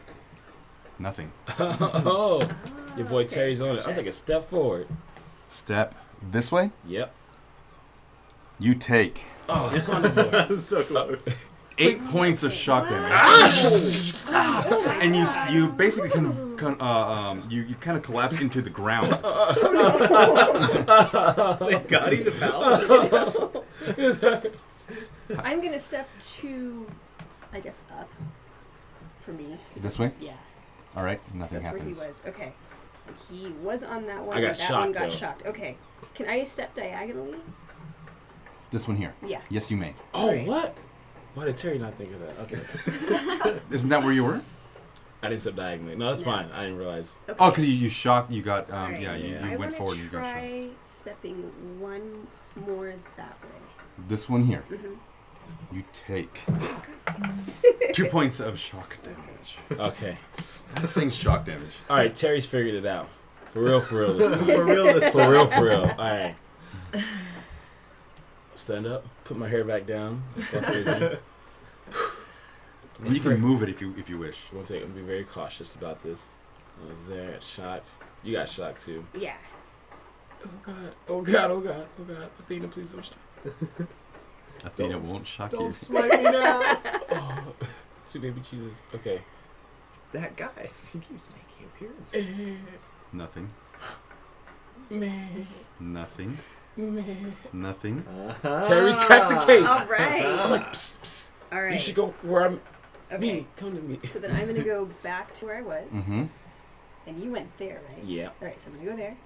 Nothing. Oh, oh, your boy okay. Terry's on it. I was like, a step forward. Step this way? Yep. You take. Oh, son of a so close. Eight points of shock damage. Oh, and you you basically kind of, kind of uh, um you you kind of collapse into the ground. Thank God he's a pal. I'm gonna step to, I guess up. For me. Is this way? Yeah. All right. Nothing happens. That's where he was. Okay. He was on that one. I got shocked. That one got shocked. Okay. Can I step diagonally? This one here. Yeah. Yes, you may. Oh, right. What? Why did Terry not think of that? Okay. Isn't that where you were? I didn't step diagonally. No, that's no. fine. I didn't realize. Okay. Oh, because you, you shocked. You got. Um, right. Yeah, you, you went forward. And you got shocked. I try stepping one more that way. This one here. Mm-hmm. You take two points of shock damage. Okay. I'm saying shock damage. All right, Terry's figured it out. For real, for real. This time. For real, this time. For real, for real. All right. Stand up, put my hair back down. You can move it if you if you wish. One second, I'm gonna be very cautious about this. I was there, I got shot. You got shot too. Yeah. Oh god, oh god, oh god, oh god. Athena, please don't shock me. Athena won't shock don't you. Don't smite me now. Oh, sweet baby Jesus. Okay. That guy, he keeps making appearances. Nothing. Man. Nothing. Nothing. Uh-huh. Terry's cracked the case. All right. I'm like, psst, psst. All right. You should go where I'm. Okay. Me, come to me. So then I'm gonna go back to where I was. Mm-hmm. And you went there, right? Yeah. All right. So I'm gonna go there.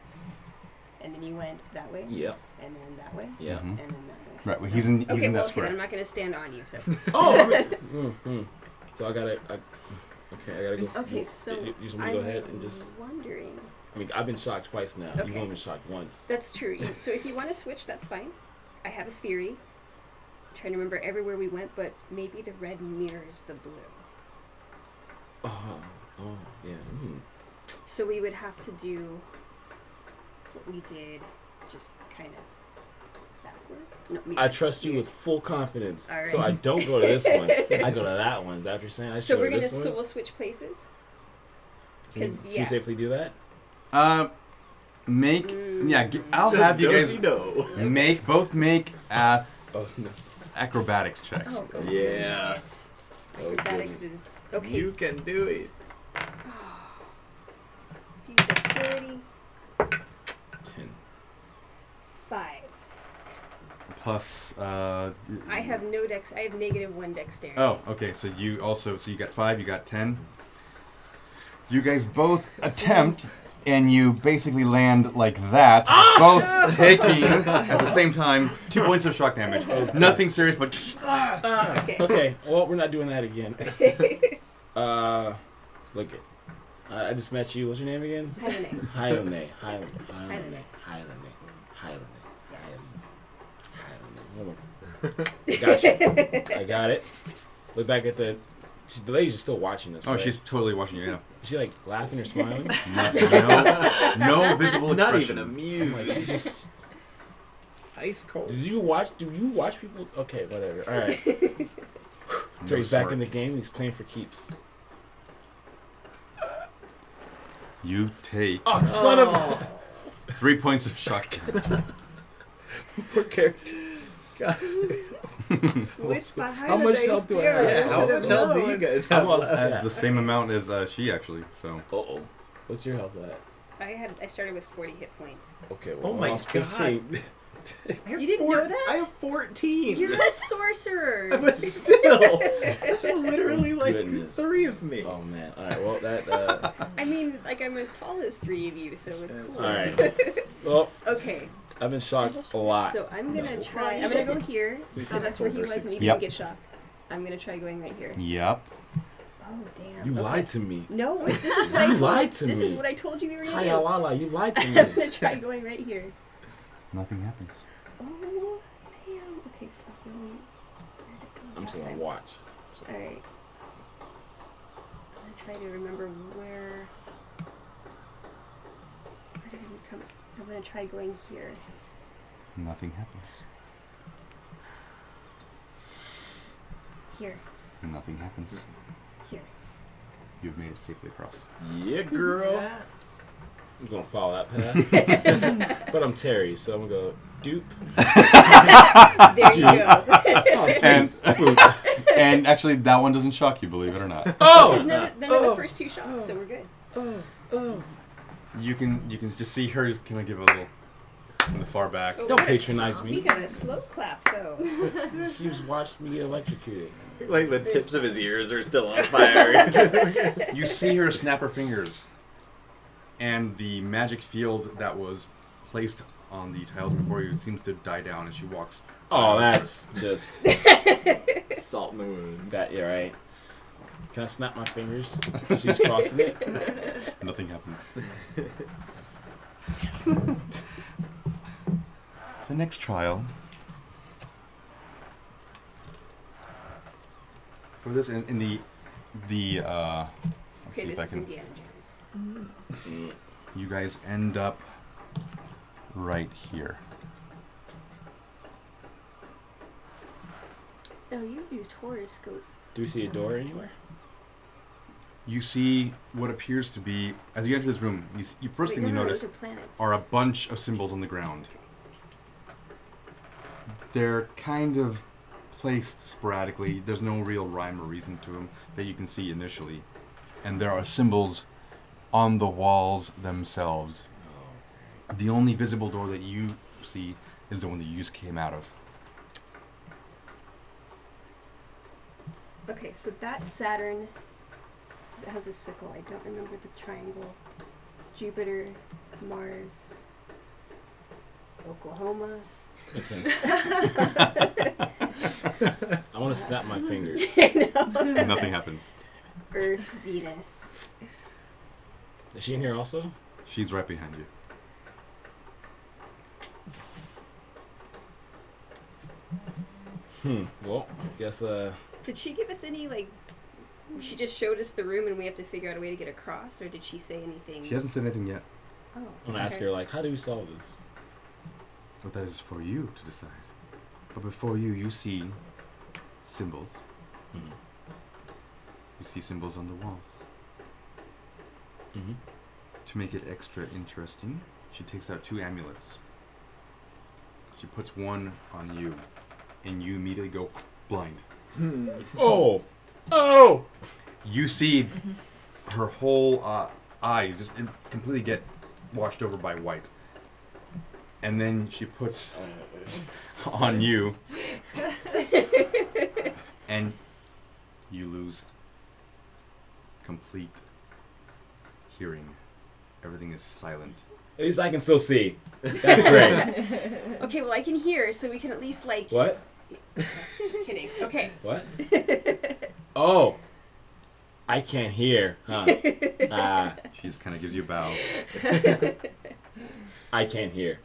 And then you went that way. Yeah. And then that way. Yeah. And then that way. Right. Well, he's in. He's okay. In well, that okay, I'm not gonna stand on you. So. Oh. I mean, mm-hmm. So I gotta. I, okay. I gotta go. Okay. You, so you, you I'm go ahead and just wondering. I mean, I've been shocked twice now. Okay. You've only been shocked once. That's true. So if you want to switch, that's fine. I have a theory. I'm trying to remember everywhere we went, but maybe the red mirrors the blue. Oh, oh, yeah. Mm. So we would have to do what we did, just kind of backwards. No, I trust you with full confidence. All right. So I don't go to this one. I go to that one. Is that what you're saying? I so we're gonna so we'll switch places. Can, you, yeah. can you safely do that? Um, uh, make mm, yeah. Get, I'll have you guys do. make both make ath oh, no. acrobatics checks. Oh, God. Yeah, oh, acrobatics is okay. You can do it. Do dexterity. Ten. Five. Plus. Uh. I have no dex. I have negative one dexterity. Oh, okay. So you also. So you got five. You got ten. You guys both attempt. And you basically land like that, ah! both taking at the same time two points of shock damage. Okay. Nothing serious, but ah. okay. okay. Well, we're not doing that again. uh, look it. Uh, I just met you. What's your name again? Highlandy. Highlandy. Highlandy. Highlandy. Highlandy. Highlandy. Gotcha. I got it. Look back at the. She, the lady's just still watching us. Oh, right? She's totally watching you. Yeah. Is she like laughing or smiling? no, no visible expression. Not even amused. Like, it's just ice cold. Did you watch? Do you watch people? Okay, whatever. All right. So he's back in the game. He's playing for keeps. You take... Oh, son oh. of a... Three points of shock damage. Poor character. God. How much health do I have? Yeah, how much health do you guys have? I lost the same amount as uh, she, actually. So. Uh oh. What's your health at? I had. I started with forty hit points. Okay. Well, oh my god. fifteen. You didn't four, know that? I have fourteen. You're a sorcerer. But still, there's literally like Goodness. three of me. Oh man. All right. Well, that. Uh... I mean, like I'm as tall as three of you, so it's cool. All right. Well. Okay. I've been shocked a lot. So I'm gonna no. try. I'm gonna go here. So that's where he was, and he didn't yep. get shocked. I'm gonna try going right here. Yep. Oh damn! You okay. lied to me. No, wait, this is what I told you. Lied to this me. is what I told you we were gonna do. Lala, you lied to me. I'm gonna try going right here. Nothing happens. Oh damn! Okay, fuck me. I'm just gonna watch. So. All right. I'm gonna try to remember where. Where did we come? I'm gonna try going here. Nothing happens. Here. Nothing happens. Here. You've made it safely across. Yeah, girl. Yeah. I'm gonna follow that path. But I'm Terry, so I'm gonna go dupe. There you go. Oh, and, and actually, that one doesn't shock you, believe it or not. Oh! Because none of, none of oh. the first two shocked, oh. so we're good. Oh, oh. You can you can just see her just kind of give a little from the far back. Oh, don't patronize me. We got a slow clap though. She was watched me electrocuted. Like the There's tips of his ears are still on fire. You see her snap her fingers, and the magic field that was placed on the tiles before you seems to die down as she walks. Oh, that's just salt in the wounds. That you're right. Can I snap my fingers? She's crossing it. Nothing happens. The next trial. For this, in, in the the. Uh, let's okay, see this if is I can. Indiana Jones. Mm. You guys end up right here. Oh, you used horoscope. Do we see a door anywhere? You see what appears to be, as you enter this room, you see, you, first Wait, thing no, you no, notice are, are a bunch of symbols on the ground. They're kind of placed sporadically. There's no real rhyme or reason to them that you can see initially. And there are symbols on the walls themselves. The only visible door that you see is the one that you just came out of. Okay, so that's Saturn. It has a sickle. I don't remember the triangle. Jupiter, Mars, Oklahoma. I want to snap my fingers. No. Nothing happens. Earth, Venus. Is she in here also? She's right behind you. Hmm. Well, I guess. Uh, Did she give us any, like, she just showed us the room and we have to figure out a way to get across, or did she say anything? She hasn't said anything yet. Oh. I'm going to ask her, like, how do we solve this? Well, that is for you to decide. But before you, you see symbols. Mm-hmm. You see symbols on the walls. Mm-hmm. To make it extra interesting, she takes out two amulets. She puts one on you, and you immediately go blind. Oh, oh! You see her whole uh, eyes just completely get washed over by white. And then she puts on you, and you lose complete hearing. Everything is silent. At least I can still see. That's great. Okay, well, I can hear, so we can at least, like... What? Just kidding. Okay. What? Oh, I can't hear. Huh? Uh, she just kind of gives you a bow. I can't hear.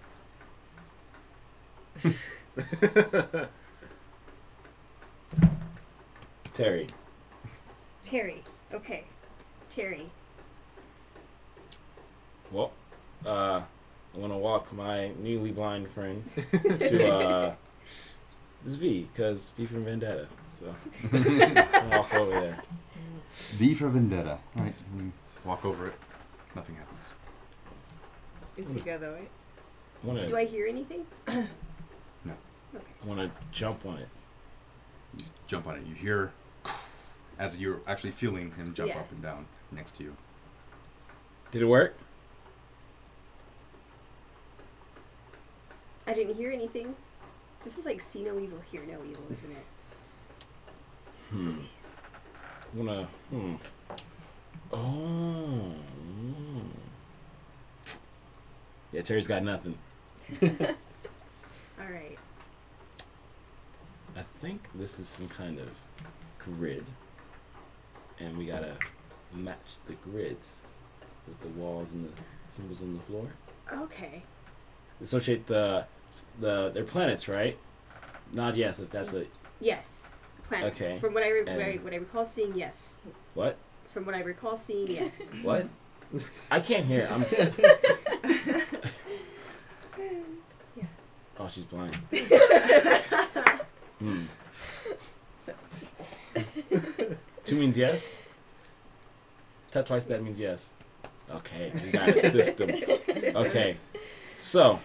Terry. Terry. Okay. Terry. Well, uh, I'm gonna walk my newly blind friend to. Uh, It's V, because V for Vendetta. So I'll walk over there. V for Vendetta. All right, walk over it. Nothing happens. It's together, right? I wanna, Do I hear anything? No. Okay. I want to jump on it. You just jump on it. You hear, as you're actually feeling him jump yeah. up and down next to you. Did it work? I didn't hear anything. This is like see no evil, hear no evil, isn't it? Hmm. Please. I wanna. Hmm. Oh. Yeah, Terry's got nothing. All right. I think this is some kind of grid, and we gotta match the grids with the walls and the symbols on the floor. Okay. Associate the the their planets, right? Not yes, if that's a yes planet. Okay. From what I, re I what I recall seeing, yes. What? From what I recall seeing, yes. What? I can't hear. I'm. Yeah. Oh, she's blind. Hmm. So. Two means yes. Tap twice. Yes. That means yes. Okay, we got a system. Okay, so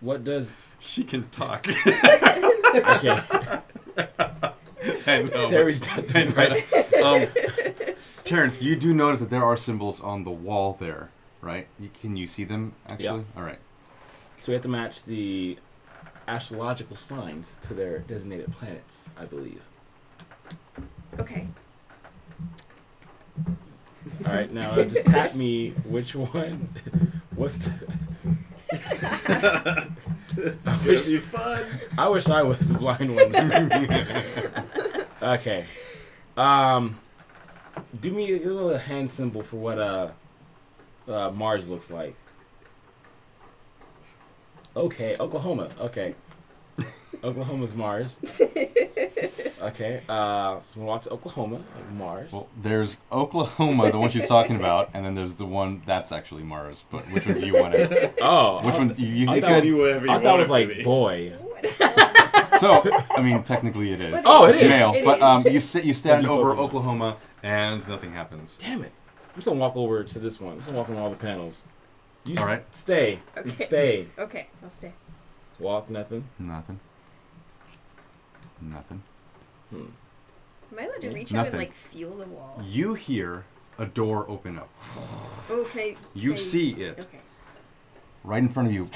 what does she can talk? I can't. I know. Terry's not doing right. Um, Terrence, you do notice that there are symbols on the wall there, right? You, can you see them, actually? Yep. All right. So we have to match the astrological signs to their designated planets, I believe. Okay. All right, now uh, just tap me which one. What's the... I wish you fun. I wish I was the blind one. Okay. Um... Do me a little hand symbol for what uh, uh, Mars looks like. Okay, Oklahoma. Okay. Oklahoma's Mars. Okay, uh, so we'll walk to Oklahoma, like Mars. Well, there's Oklahoma, the one she's talking about, and then there's the one that's actually Mars. But which one do you want to... Oh. Which I'll one do you... I thought it was like, boy. So, I mean, technically it is. But oh, it is. Male, it but um, is. you sit, you stand over Oklahoma. Oklahoma, and nothing happens. Damn it! I'm just gonna walk over to this one. I'm just gonna walk on all the panels. You all right? Stay. Okay. Stay. Okay, I'll stay. Walk. Nothing. Nothing. Nothing. Hmm. Am I allowed to reach nothing. out and like feel the wall? You hear a door open up. Okay. You okay. see it. Okay. Right in front of you.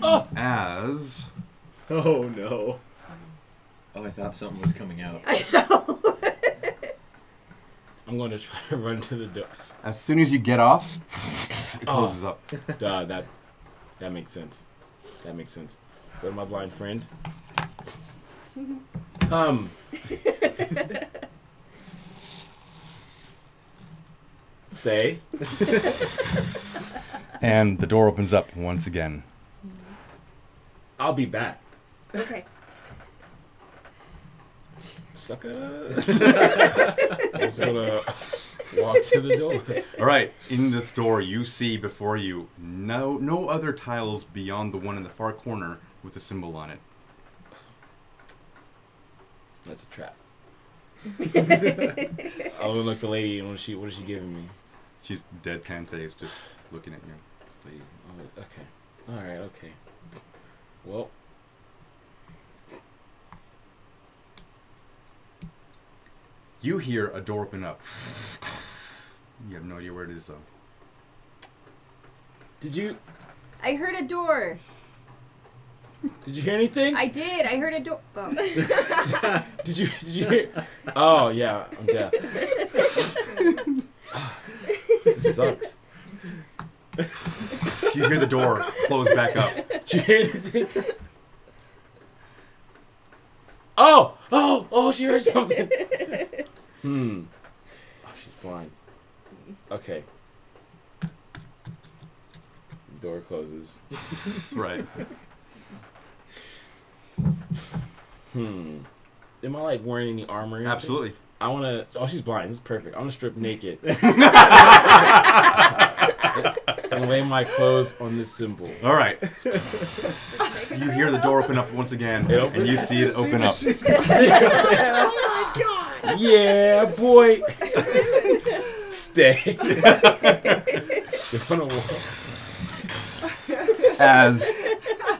Oh. As oh no! Oh, I thought something was coming out. I know. I'm going to try to run to the door. As soon as you get off, it closes oh. up. Duh, that that makes sense. That makes sense. Go to my blind friend. Um. Stay. And the door opens up once again. I'll be back. Okay. Sucker. I'm just gonna walk to the door. All right. In this door, you see before you no no other tiles beyond the one in the far corner with the symbol on it. That's a trap. I'll look the lady. And when she, what is she giving me? She's deadpan face, just looking at you. Okay. All right. Okay. Well, you hear a door open up. You have no idea where it is, though. Did you? I heard a door. Did you hear anything? I did. I heard a door. Oh. did you? Did you hear? Oh yeah, I'm deaf. This sucks. You hear the door close back up. Did you hear anything? Oh! Oh! Oh, she heard something! Hmm. Oh, she's blind. Okay. Door closes. Right. Hmm. Am I, like, wearing any armor or anything? Absolutely. I wanna... Oh, she's blind. This is perfect. I'm gonna strip naked. And lay my clothes on this symbol. All right. You hear the door open up once again, and you see it open up. Oh my god! Yeah, boy. birthday! As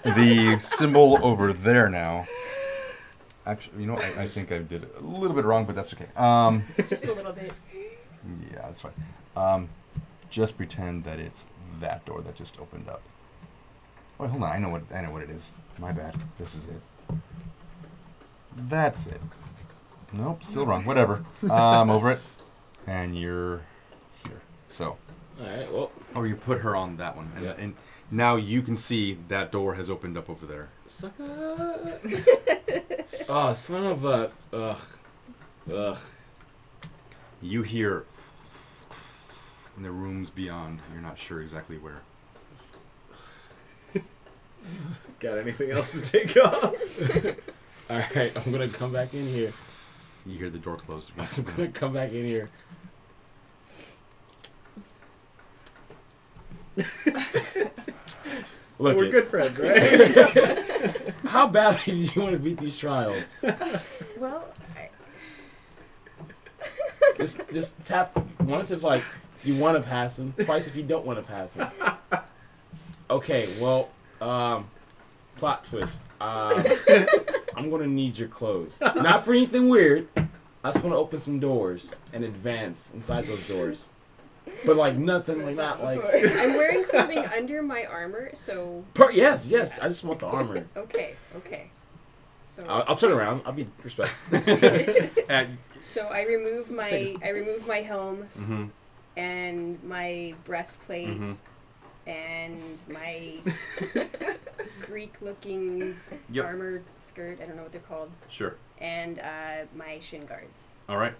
the symbol over there now. Actually, you know, I, I think I did it a little bit wrong, but that's okay. Um, just a little bit. Yeah, that's fine. Um, just pretend that it's that door that just opened up. Wait, hold on. I know what I know what it is. My bad. This is it. That's it. Nope, still wrong. Whatever. I'm um, over it. And you're here. So. All right. Well. Or you put her on that one, and, yeah. and now you can see that door has opened up over there. Sucker! Oh, son of a! Ugh. Ugh. You hear in the rooms beyond. You're not sure exactly where. Got anything else to take off? All right, I'm gonna come back in here. You hear the door closed. I'm gonna come back in here. Look, we're it. good friends, right? How badly do you want to beat these trials? Well, I... just just tap once if like you want to pass them, twice if you don't want to pass them. Okay, well. Um, plot twist. Um, I'm gonna need your clothes. Not for anything weird. I just want to open some doors and advance inside those doors. But like nothing like that. Like I'm wearing clothing under my armor, so. Per yes, yes. I just want the armor. Okay, okay. So I'll, I'll turn around. I'll be respectful. So I remove my I remove my helm mm-hmm. and my breastplate. Mm-hmm. And my Greek-looking yep. armored skirt—I don't know what they're called. Sure. And uh, my shin guards. All right.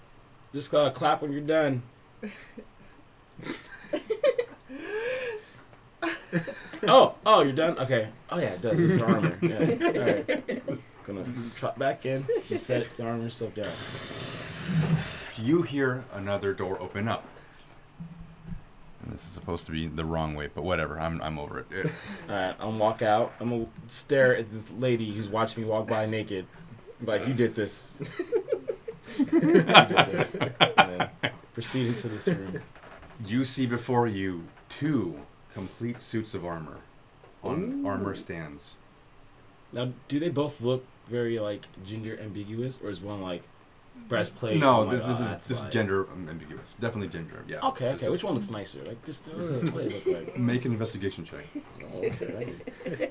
Just uh, clap when you're done. oh, oh, you're done. Okay. Oh yeah, it does. It's armor. Yeah. All right. Gonna trot back in. You set the armor stuff down. You hear another door open up. This is supposed to be the wrong way, but whatever. I'm I'm over it. Yeah. All right, I'll walk out. I'm gonna stare at this lady who's watching me walk by naked. Like you did this. You did this. And then proceed into this room. You see before you two complete suits of armor on Ooh. armor stands. Now, do they both look very like gender ambiguous, or is one like? Breastplate. No, like, this, this oh, is just like... gender ambiguous. Definitely gender. Yeah. Okay. Okay. Which one looks nicer? Like just uh, what do they look like? Make an investigation check. Oh, okay.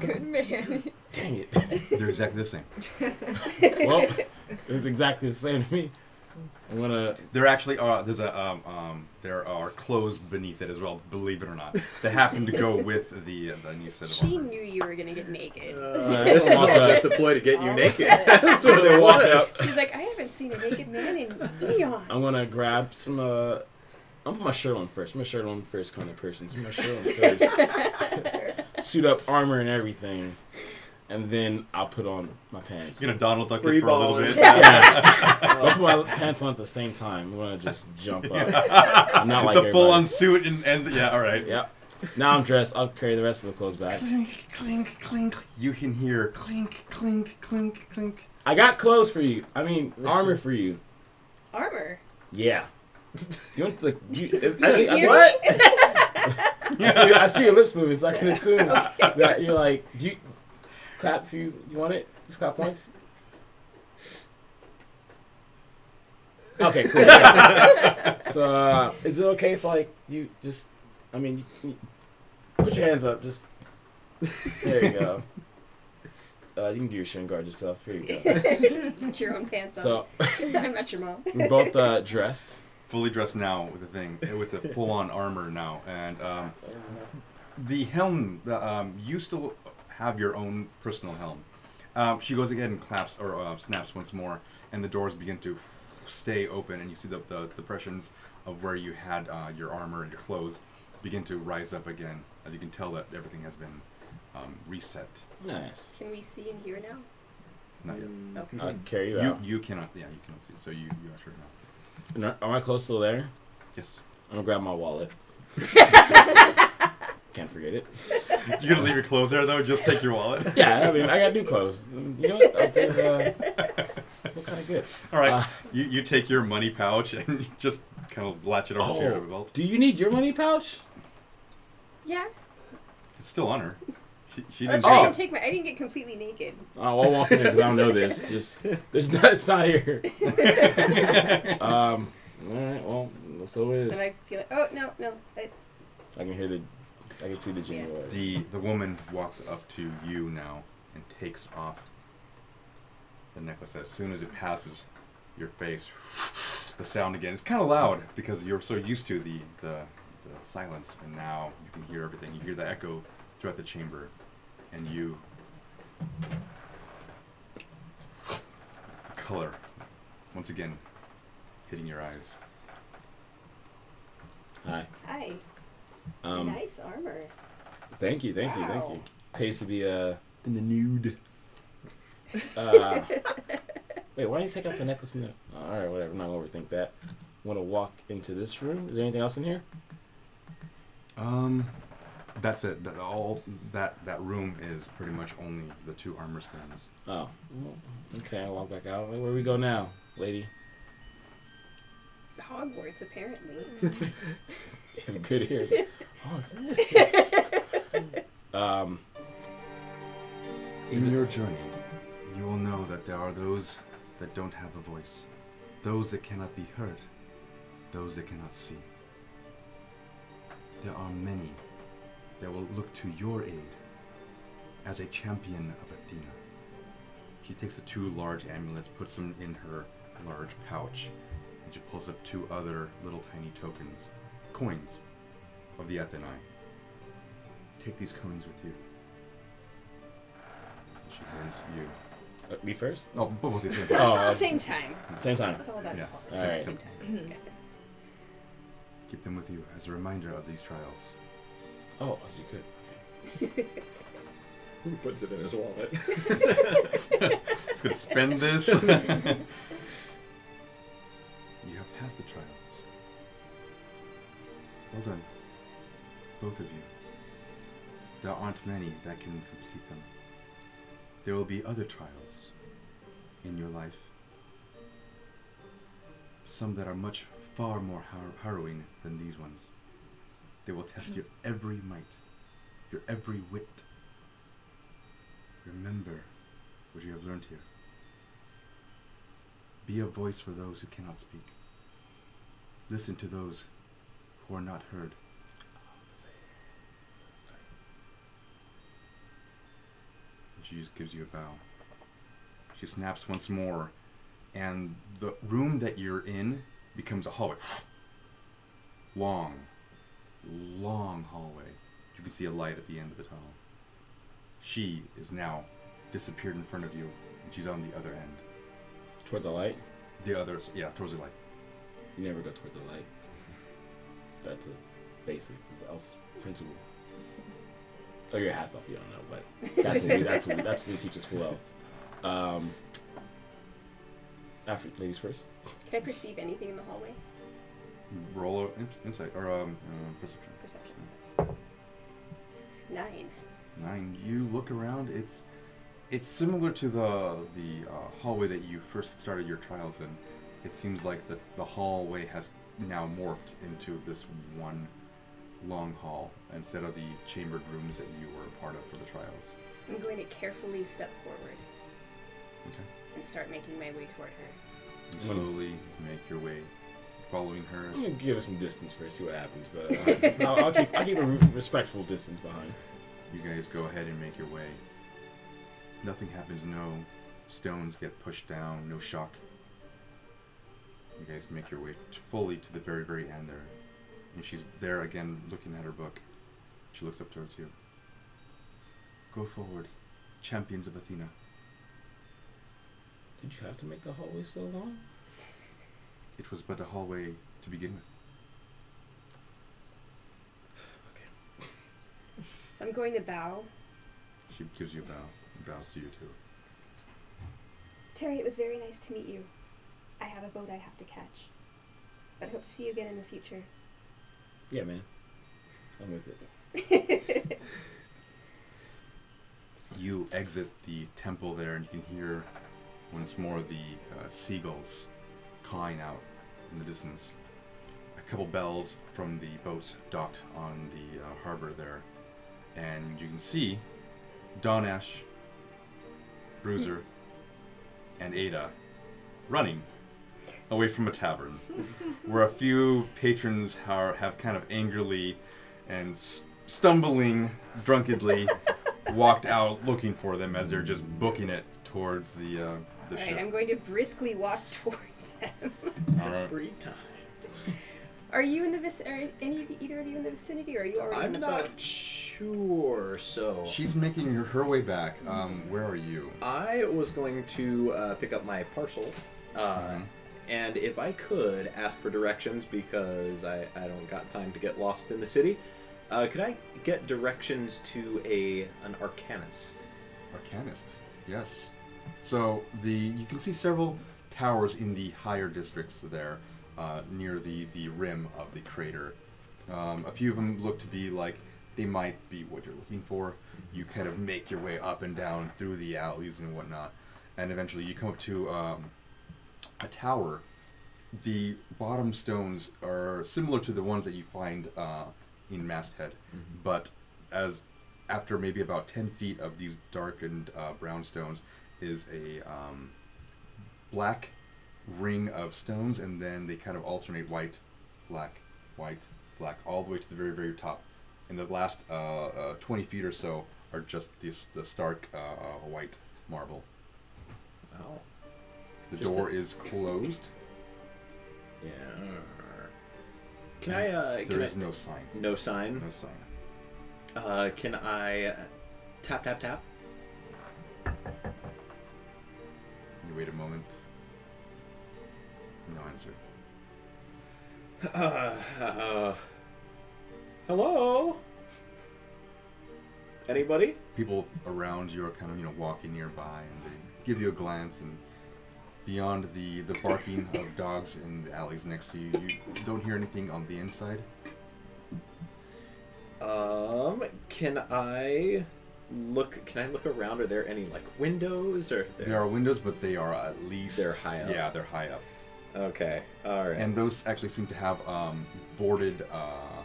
Good man. Dang it! They're exactly the same. Well, it's exactly the same to me. I'm gonna. There actually are. There's a. Um, um, there are clothes beneath it as well. Believe it or not, they happen to go with the uh, the new set of She armor. knew you were gonna get naked. Uh, this is all just a ploy to get you naked. That's what they walk out. She's like, I haven't seen a naked man in eons. I'm gonna grab some. Uh, I'm put my shirt on first. I'm a shirt on first kind of person. So I'm my shirt on first. Suit up, armor, and everything. And then I'll put on my pants. You're going to Donald Duck it for a little bit. Yeah. yeah. I'll put my pants on at the same time. I'm going to just jump up. Yeah. Not like the full-on suit and, and... Yeah, all right. Yeah. Now I'm dressed. I'll carry the rest of the clothes back. Clink, clink, clink. You can hear clink, clink, clink, clink. I got clothes for you. I mean, armor for you. Armor? Yeah. Do you want the... Do you, I, I, I, what? I, see, I see your lips moving, so I can assume okay. that you're like... Do you, clap if you, you want it. Just clap once. Okay, cool. So, uh, is it okay if, like, you just, I mean, you, you put your hands up. Just, there you go. Uh, you can do your shin guard yourself. Here you go. Put your own pants so, on. I'm not your mom. We're both uh, dressed. Fully dressed now with the thing, with the full-on armor now. And um, the helm, the, um, you still... have your own personal helm. Um, she goes again and claps or uh, snaps once more, and the doors begin to stay open, and you see the the depressions of where you had uh, your armor and your clothes begin to rise up again. As you can tell, that everything has been um, reset. Nice. Can we see and hear now? Not yet. Okay. I can carry you out. You cannot. Yeah, you cannot see. So you you are sure now. Are my clothes still there? Yes. I'm gonna grab my wallet. Can't forget it. You're gonna leave your clothes there though? Just take your wallet? Yeah, I mean, I got new clothes. You know what? I think, uh, look kind of good. All right, uh, you, you take your money pouch and just he'll latch it over oh, to your belt. Do you need your money pouch? Yeah. It's still on her. She, she didn't. That's right. I didn't take my. I didn't get completely naked. Oh, I'll walk in because I don't know this. Just there's not. It's not here. um. All right. Well, so it is. And I feel like, oh no no. I, I can hear the. I can see the jingle. Yeah. The the woman walks up to you now and takes off the necklace. As soon as it passes your face, the sound again. It's kind of loud because you're so used to the, the the silence, and now you can hear everything. You hear the echo throughout the chamber, and you the color once again hitting your eyes. Hi. Hi. Um, nice armor. Thank you, thank wow. you, thank you. Pays to be uh, in the nude. Uh, wait, why did you take out the necklace in there? Oh, all right, whatever. I'm not gonna overthink that. Want to walk into this room? Is there anything else in here? Um, that's it. That all that that room is pretty much only the two armor stands. Oh, okay. I walk back out. Where do we go now, lady? Hogwarts, apparently. Good ears. Oh, is it? um, In your journey, you will know that there are those that don't have a voice, those that cannot be heard, those that cannot see. There are many that will look to your aid as a champion of Athena. She takes the two large amulets, puts them in her large pouch, and she pulls up two other little tiny tokens. Coins of the Athenai. Take these coins with you. She hands you. Uh, me first? Oh, both at the same time. oh, uh, same time. Same time. It's all about yeah. all same, right. same time. Keep them with you as a reminder of these trials. Oh, you could. Who puts it in his wallet? It's gonna spend this. You have passed the trials. Well done, both of you. There aren't many that can complete them. There will be other trials in your life. Some that are much, far more harrowing than these ones. They will test your every might, your every wit. Remember what you have learned here. Be a voice for those who cannot speak. Listen to those who are not heard. And she just gives you a bow. She snaps once more, and the room that you're in becomes a hallway. Long, long hallway. You can see a light at the end of the tunnel. She is now disappeared in front of you, and she's on the other end. Toward the light? The others, yeah, towards the light. You never go toward the light. That's a basic elf principle. Oh, you're a half elf, you don't know, but that's what we, that's what we, that's what we teach us for elves. Um, after, ladies first. Can I perceive anything in the hallway? Roll of insight, or um, uh, perception. Perception. Nine. Nine. You look around, it's it's similar to the, the uh, hallway that you first started your trials in. It seems like the, the hallway has now morphed into this one long hall instead of the chambered rooms that you were a part of for the trials. I'm going to carefully step forward. Okay. And start making my way toward her. You slowly make your way, following her. I'm going to give her some distance first, see what happens, but uh, I'll, I'll, keep, I'll keep a respectful distance behind. You guys go ahead and make your way. Nothing happens, no stones get pushed down, no shock. You guys make your way fully to the very, very end there. And she's there again, looking at her book. She looks up towards you. Go forward, champions of Athena. Did you have to make the hallway so long? It was but a hallway to begin with. Okay. So I'm going to bow. She gives you a bow, and bows to you too. Terry, it was very nice to meet you. I have a boat I have to catch. But I hope to see you again in the future. Yeah, man. I'm with it. You exit the temple there, and you can hear once more the uh, seagulls cawing out in the distance. a couple bells from the boats docked on the uh, harbor there, and you can see Donash, Bruiser, and Ada running away from a tavern, where a few patrons are, have kind of angrily and stumbling drunkenly walked out looking for them as they're just booking it towards the, uh, the ship. All right, I'm going to briskly walk toward them. All right. Free time. Are you in the vic- are any of you, either of you in the vicinity, or are you already I'm in the boat? I'm not sure, so... She's making her, her way back. Um, where are you? I was going to uh, pick up my parcel, uh, mm-hmm. and if I could, ask for directions, because I, I don't got time to get lost in the city. Uh, could I get directions to a an arcanist? Arcanist, yes. So, the you can see several towers in the higher districts there. Uh, near the, the rim of the crater. Um, a few of them look to be like they might be what you're looking for. You kind of make your way up and down through the alleys and whatnot, and eventually you come up to um, a tower. The bottom stones are similar to the ones that you find uh, in Masthead, mm-hmm. but as after maybe about ten feet of these darkened uh, brown stones is a um, black ring of stones, and then they kind of alternate white, black, white, black, all the way to the very, very top. And the last uh, uh, twenty feet or so are just this, the stark uh, white marble. Wow. The just door a... is closed. Yeah. Can and I... Uh, there can is I... no sign. No sign? No sign. Uh, can I tap, tap, tap? You wait a moment. No answer. Uh, uh, hello? Anybody? People around you are kind of, you know, walking nearby, and they give you a glance, and beyond the, the barking of dogs in the alleys next to you, you don't hear anything on the inside. Um, can I look, can I look around? Are there any, like, windows? Or there, there are windows, but they are at least... They're high up. Yeah, they're high up. Okay, all right. And those actually seem to have um, boarded. Uh, uh,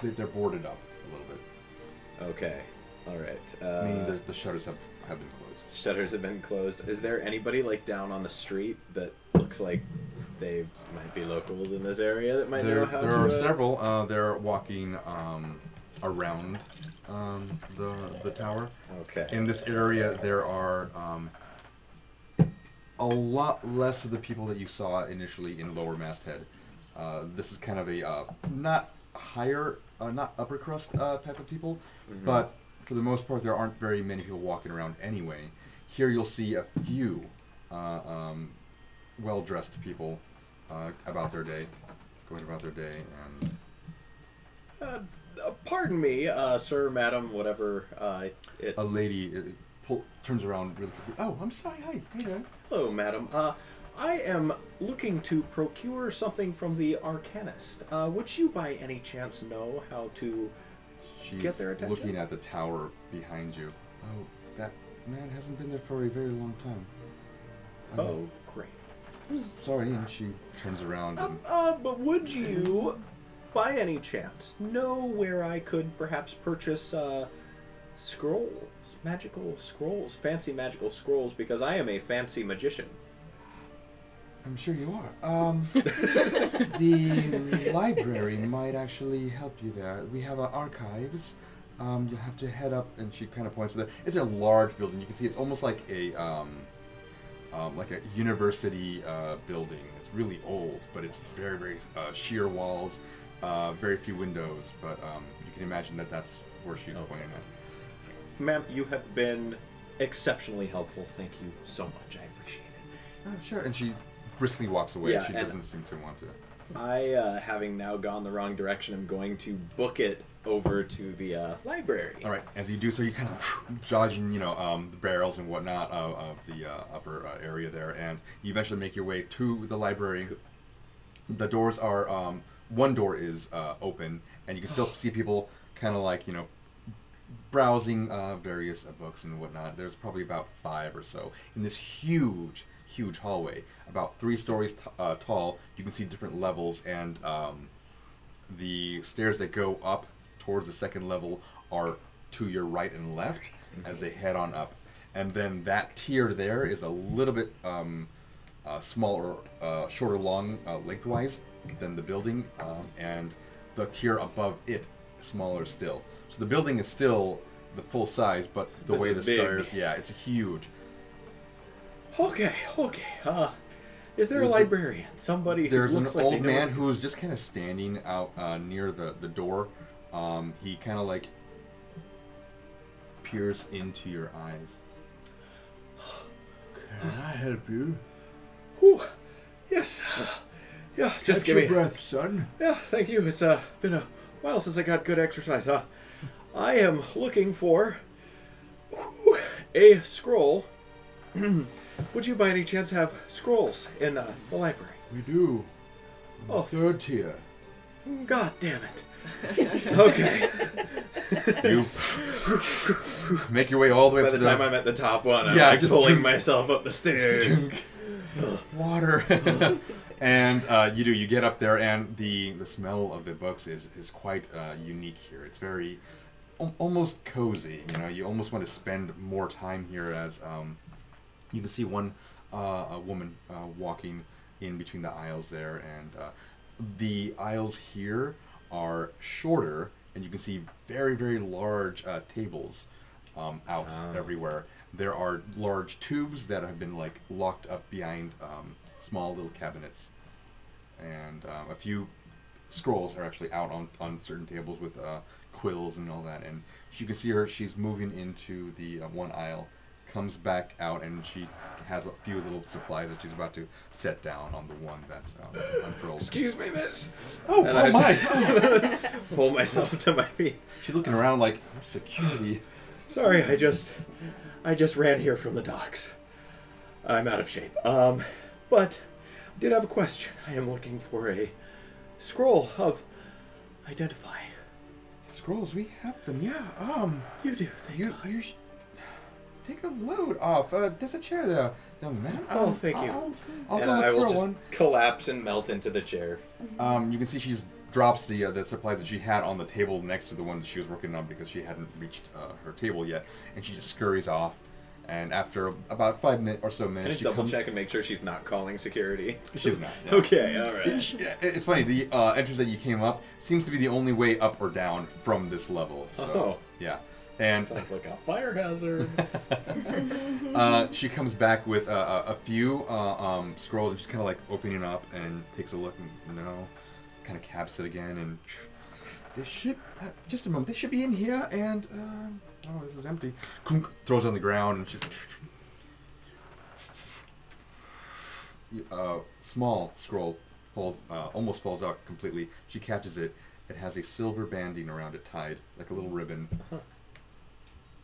they're boarded up a little bit. Okay, all right. Uh, Meaning the, the shutters have, have been closed. Shutters have been closed. Is there anybody like down on the street that looks like they might be locals in this area that might there, know how there to? There are uh, several. Uh, they're walking um, around um, the the tower. Okay. In this area, there are. Um, A lot less of the people that you saw initially in Lower Masthead. Uh, this is kind of a uh, not higher, uh, not upper crust uh, type of people, mm-hmm. but for the most part, there aren't very many people walking around anyway. Here you'll see a few uh, um, well-dressed people uh, about their day, going about their day. And uh, uh, pardon me, uh, sir, madam, whatever. Uh, it... A lady. It, Pull, turns around really quickly. Oh, I'm sorry. Hi. Hey there. Hello, madam. Uh, I am looking to procure something from the Arcanist. Uh, would you by any chance know how to She's get their attention? She's looking at the tower behind you. Oh, that man hasn't been there for a very long time. Um, oh, great. Sorry, and she turns around. Uh, and, uh, but would you, by any chance, know where I could perhaps purchase... Uh, Scrolls, magical scrolls, fancy magical scrolls, because I am a fancy magician. I'm sure you are. Um, the library might actually help you there. We have our archives. Um, you'll have to head up, and she kind of points to that. It's a large building. You can see it's almost like a um, um, like a university uh, building. It's really old, but it's very, very uh, sheer walls, uh, very few windows. But um, you can imagine that that's where she's okay. pointing at. Ma'am, you have been exceptionally helpful. Thank you so much. I appreciate it. Oh, sure. And she briskly walks away. Yeah, she doesn't seem to want to. I, uh, having now gone the wrong direction, am going to book it over to the uh, library. All right. As you do so, you kind of dodging, you know, um, the barrels and whatnot of, of the uh, upper uh, area there, and you eventually make your way to the library. Cool. The doors are um, one door is uh, open, and you can still see people kind of like, you know, browsing uh, various uh, books and whatnot. There's probably about five or so in this huge, huge hallway, about three stories t uh, tall. You can see different levels, and um, the stairs that go up towards the second level are to your right and left as they head on up. And then that tier there is a little bit um, uh, smaller, uh, shorter long uh, lengthwise than the building, um, and the tier above it smaller still. So the building is still the full size, but the this way the big. stairs, yeah, it's huge. Okay, okay. Uh, is there there's a librarian? Somebody who looks like they know what to do? There's an old man who's just kind of standing out uh, near the, the door. Um, he kind of like peers into your eyes. Can I help you? Whew. Yes. Uh, yeah, just, just give me a breath, son. Yeah, thank you. It's uh, been a while since I got good exercise. Uh, I am looking for whew, a scroll. Would you by any chance have scrolls in uh, the library? We do. Oh, third tier. God damn it. Okay. You make your way all the way up to the... By the time I'm at the top one, I'm yeah, like just pulling myself up the stairs. Water. And uh, you do. You get up there, and the, the smell of the books is, is quite uh, unique here. It's very... almost cozy, you know. You almost want to spend more time here as... Um, you can see one uh, a woman uh, walking in between the aisles there, and uh, the aisles here are shorter, and you can see very, very large uh, tables um, out oh. everywhere. There are large tubes that have been like locked up behind um, small little cabinets, and um, a few scrolls are actually out on, on certain tables with uh, quills and all that. And you can see her; she's moving into the uh, one aisle, comes back out, and she has a few little supplies that she's about to set down on the one that's um, unfurled. Excuse me, miss. Oh, and oh I my! Pull myself to my feet. She's looking around like security. Sorry, I just, I just ran here from the docks. I'm out of shape. Um, but I did have a question. I am looking for a scroll of identify. Scrolls, we have them. Yeah. Um, you do. Thank you. God. Take a load off. Uh, there's a chair there. No, man. Oh, thank you. I'll, I'll and I will just one. collapse and melt into the chair. Um, you can see she drops the uh, the supplies that she had on the table next to the one that she was working on because she hadn't reached uh, her table yet, and she just scurries off. And after about five minutes or so minutes, Can I she double comes... check and make sure she's not calling security? She's not. No. Okay, all right. It's, it's funny. The uh, entrance that you came up seems to be the only way up or down from this level. So, oh, yeah. And sounds like a fire hazard. uh, she comes back with uh, a few uh, um, scrolls, and just kind of like opening up and takes a look, and you know, kind of caps it again. And this should uh, just a moment. This should be in here, and uh, oh, this is empty. Throws it on the ground, and she's a uh, small scroll falls, uh, almost falls out completely. She catches it. It has a silver banding around it, tied like a little ribbon. Uh-huh.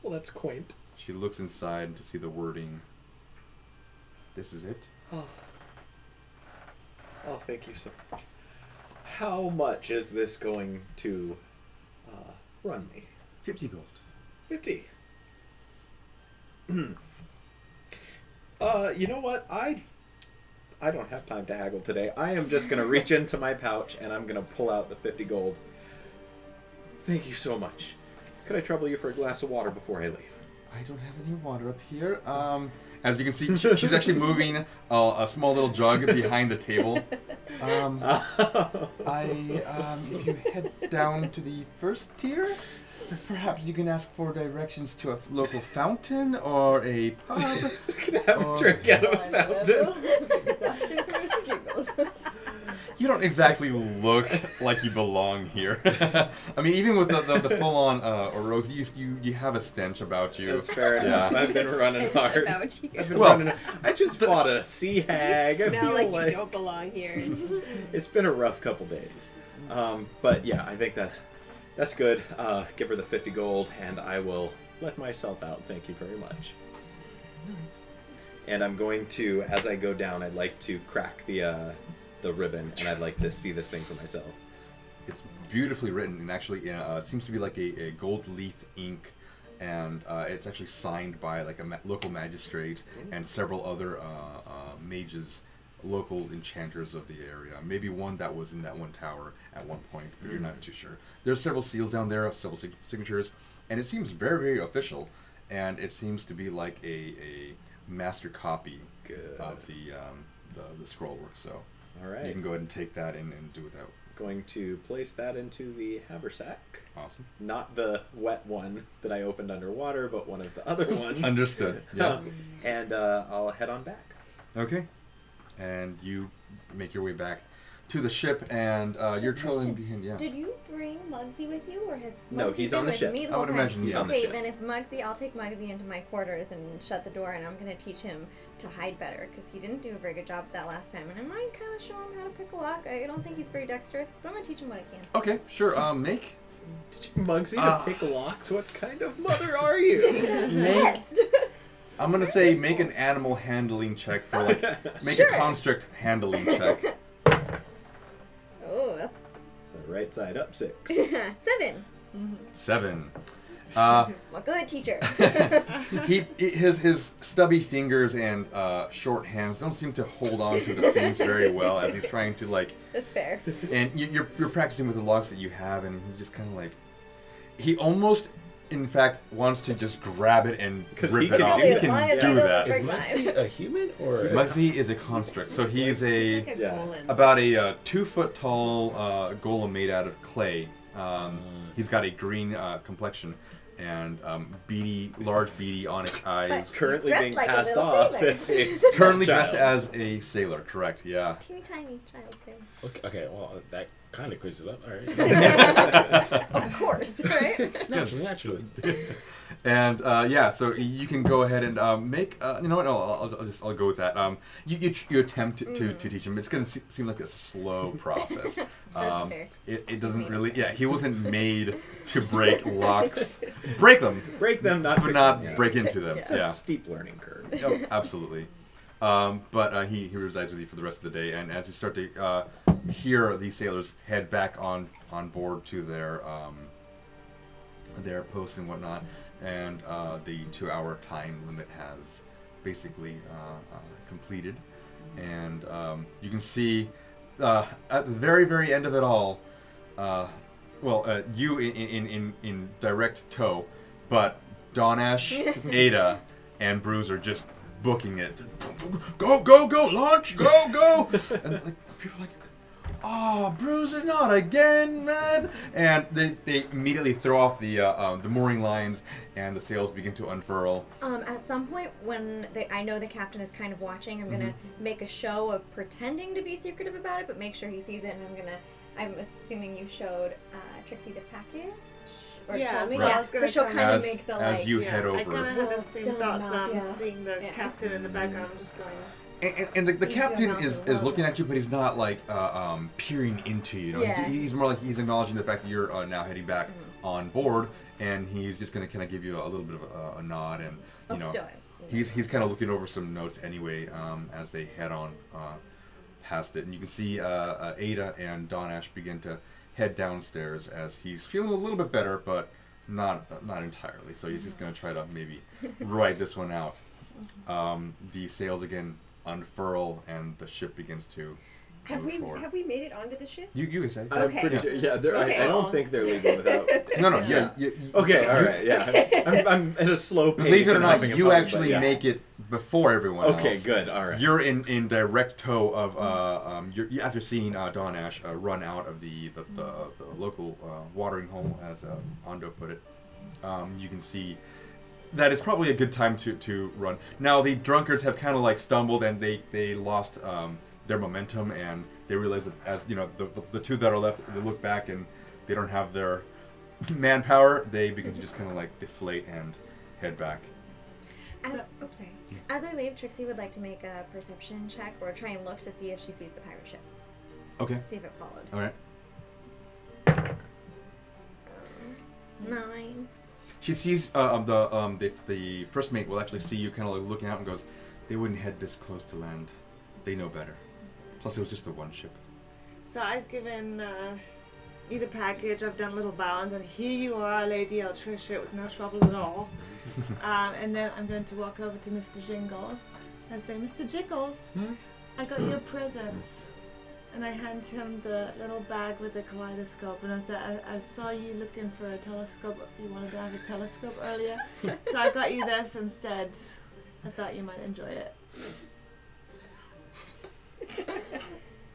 Well, that's quaint. She looks inside to see the wording. This is it. Oh, oh thank you so much. How much is this going to uh, run me? Fifty gold. Fifty. uh, you know what? I I don't have time to haggle today. I am just going to reach into my pouch, and I'm going to pull out the fifty gold. Thank you so much. Could I trouble you for a glass of water before I leave? I don't have any water up here. Um, as you can see, she, she's actually moving uh, a small little jug behind the table. Um, oh. I, um, if you head down to the first tier, perhaps you can ask for directions to a local fountain or a pub. Just gonna have or... a drink out of a fountain. You don't exactly look like you belong here. I mean, even with the, the, the full-on uh, rose, you, you you have a stench about you. That's fair enough. Yeah. I've been running hard. About you. I've been well, running. I just the, fought a sea hag. You smell I feel like, like you don't belong here. It's been a rough couple days, um, but yeah, I think that's that's good. Uh, give her the fifty gold, and I will let myself out. Thank you very much. And I'm going to, as I go down, I'd like to crack the. Uh, the ribbon, and I'd like to see this thing for myself. It's beautifully written, and actually uh, seems to be like a, a gold leaf ink, and uh, it's actually signed by like a ma local magistrate and several other uh, um, mages, local enchanters of the area. Maybe one that was in that one tower at one point, but mm. you're not too sure. There's several seals down there, several sig signatures, and it seems very, very official, and it seems to be like a, a master copy Good. of the, um, the the scroll work. So all right. you can go ahead and take that and, and do it out. Going to place that into the haversack. Awesome. Not the wet one that I opened underwater, but one of the other ones. Understood. Yeah. And uh, I'll head on back. Okay. And you make your way back to the ship, and uh, you're trailing behind. Yeah. Did you bring Mugsy with you, or has Mugsy no? He's on the ship. The I would time? imagine he's okay, on the ship. Okay, then if Mugsy, I'll take Mugsy into my quarters and shut the door, and I'm going to teach him to hide better because he didn't do a very good job that last time, and I might kind of show him how to pick a lock. I don't think he's very dexterous, but I'm going to teach him what I can. Okay, sure. Um, make. Teaching Mugsy uh, to pick locks. What kind of mother are you? Next. I'm going to say make an animal handling check for like, make sure. a construct handling check. Oh, that's... So right side up six. Seven. Mm-hmm. Seven. Uh, well, go ahead, teacher. he, his, his stubby fingers and uh, short hands don't seem to hold on to the things very well as he's trying to like... That's fair. And you, you're, you're practicing with the locks that you have, and he just kind of like... He almost... In fact, wants to just grab it and rip it off. He can do that. Is Mugsy a human or? Mugsy is a construct, so he's a, he's like a yeah. about a uh, two foot tall uh, golem made out of clay. Um, he's got a green uh, complexion and um, beady, large beady onyx eyes. But currently being like passed off as a currently dressed as a sailor. Correct. Yeah. Teeny tiny child thing. Okay, okay. Well, that. Kind of clears it up, all right. Of course, right? Naturally, naturally. And uh, yeah, so you can go ahead and um, make. Uh, you know what? No, I'll, I'll just I'll go with that. Um, you you, you attempt to, mm. to to teach him. It's gonna se seem like a slow process. That's um, fair. It it doesn't really. Yeah, he wasn't made to break locks. Break them. Break them, not but not them. break yeah. into them. It's yeah. a yeah. steep learning curve. Oh, absolutely. Um, but uh, he, he resides with you for the rest of the day, and as you start to uh, hear these sailors head back on, on board to their um, their posts and whatnot, and uh, the two-hour time limit has basically uh, uh, completed, and um, you can see uh, at the very, very end of it all, uh, well, uh, you in, in, in, in direct tow, but Donash, Ada, and Bruiser just... booking it. Go, go, go, launch, go, go! And like, people are like, oh, Bruiser, not again, man! And they, they immediately throw off the uh, um, the mooring lines, and the sails begin to unfurl. Um, at some point, when they, I know the captain is kind of watching, I'm gonna mm-hmm. make a show of pretending to be secretive about it, but make sure he sees it, and I'm gonna, I'm assuming you showed uh, Trixie the package? Or yeah, me. Right. yeah. I was so she'll kind of make the as like, you yeah. head over. I kind of have the same thoughts. I'm um, yeah. seeing the yeah. captain in the background. I'm just going. And, and, and the, the captain is is well. looking at you, but he's not like uh, um, peering into you. Know? Yeah. He, he's more like he's acknowledging the fact that you're uh, now heading back mm-hmm. on board, and he's just going to kind of give you a, a little bit of a, a nod, and you I'll know, still, he's he's kind of looking over some notes anyway um, as they head on uh, past it, and you can see uh, uh, Ada and Donash begin to head downstairs as he's feeling a little bit better, but not uh, not entirely. So he's just going to try to maybe ride this one out. Um, the sails again unfurl, and the ship begins to. Have we forward. have we made it onto the ship? You you said I'm okay. pretty yeah. sure. Yeah, okay. I, I don't think they're leaving without. no no yeah. yeah. Okay, all right. Yeah, I'm, I'm at a slow pace. Believe it or not, you about, actually yeah. make it before everyone okay, else. Okay, good. All right. You're in, in direct tow of uh um you're, after seeing uh, Donash uh, run out of the the, the, the local uh, watering hole, as uh, Hondo put it. Um, you can see that it's probably a good time to to run. Now the drunkards have kind of like stumbled, and they they lost um. their momentum, and they realize that as you know the, the, the two that are left, they look back and they don't have their manpower. They begin to just kind of like deflate and head back. As, so, oops, sorry. As I leave, Trixie would like to make a perception check or try and look to see if she sees the pirate ship. Okay. See if it followed. All right. Um, nine. She sees uh, the um the the first mate will actually see you kind of like looking out and goes, they wouldn't head this close to land. They know better. Plus, it was just the one ship. So I've given uh, you the package, I've done little bounds, and here you are, Lady Altricia. It was no trouble at all. um, and then I'm going to walk over to Mister Jingles, I say, Mister Jiggles, hmm? I got your presents. And I hand him the little bag with the kaleidoscope. And I said, I, I saw you looking for a telescope. You wanted to have a telescope earlier. So I got you this instead. I thought you might enjoy it.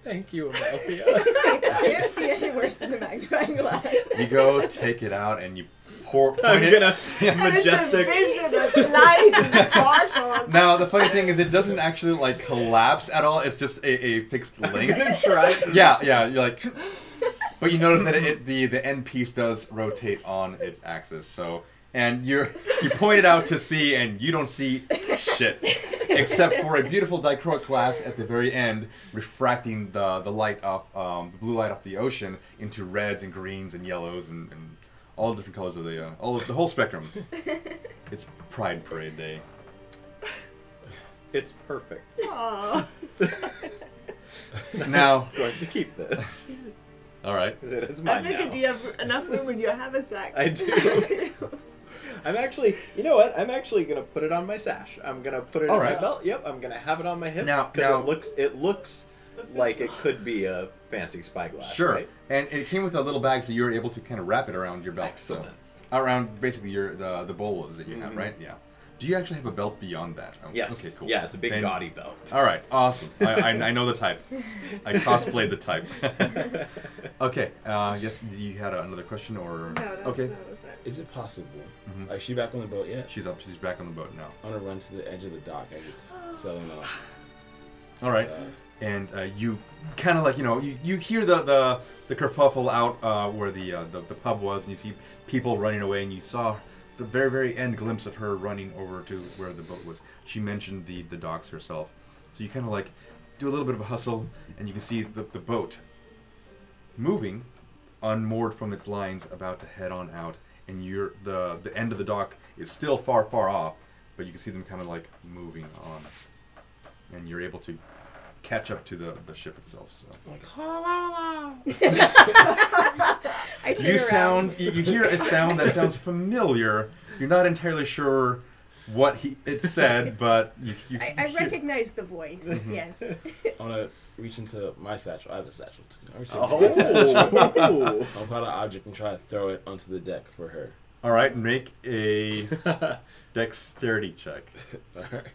Thank you, Amalfi. I can't see any worse than the magnifying glass. You go take it out and you pour point I'm it. I'm gonna majestic. It's a vision of light and sparkles. Now the funny thing is, it doesn't actually like collapse at all. It's just a, a fixed link. Right? Yeah, yeah. You're like, but you notice that it, it the the end piece does rotate on its axis. So and you're you point it out to sea and you don't see shit. Except for a beautiful dichroic glass at the very end, refracting the the light off, um, the blue light off the ocean into reds and greens and yellows and, and all the different colors of the uh, all the whole spectrum. It's Pride Parade Day. It's perfect. Aww. Now I'm going to keep this. Yes. All right. It is mine now. I figured you have enough room in your haversack. I do. I'm actually, you know what? I'm actually gonna put it on my sash. I'm gonna put it All in right. my belt. Yep, I'm gonna have it on my hip because it looks it looks like it could be a fancy spyglass. Sure, right? And it came with a little bag, so you were able to kind of wrap it around your belt. Excellent. So around basically your the the bolas that you mm-hmm. have, right? Yeah. Do you actually have a belt beyond that? Oh, yes. Okay, cool. Yeah, it's a big then, gaudy belt. All right, awesome. I, I, I know the type. I cosplayed the type. Okay, uh, yes, you had another question or? No, no, okay. No, is it possible? Mm-hmm. Is she back on the boat yet? She's up. She's back on the boat now. I'm going to run to the edge of the dock as it's sailing off. All right. Uh, and uh, you kind of like, you know, you, you hear the, the, the kerfuffle out uh, where the, uh, the the pub was, and you see people running away, and you saw the very, very end glimpse of her running over to where the boat was. She mentioned the, the docks herself. So you kind of like do a little bit of a hustle, and you can see the, the boat moving, unmoored from its lines, about to head on out. And you're, the, the end of the dock is still far, far off, but you can see them kind of like moving on. And you're able to catch up to the, the ship itself. So like, I turn you around. sound you, you hear a sound that sounds familiar. You're not entirely sure what he it said, but you, you, I, I you recognize the voice. Mm-hmm. Yes. I want to reach into my satchel. I have a satchel too. Oh! Satchel. I'll find an object and try to throw it onto the deck for her. All right, make a dexterity check. All right.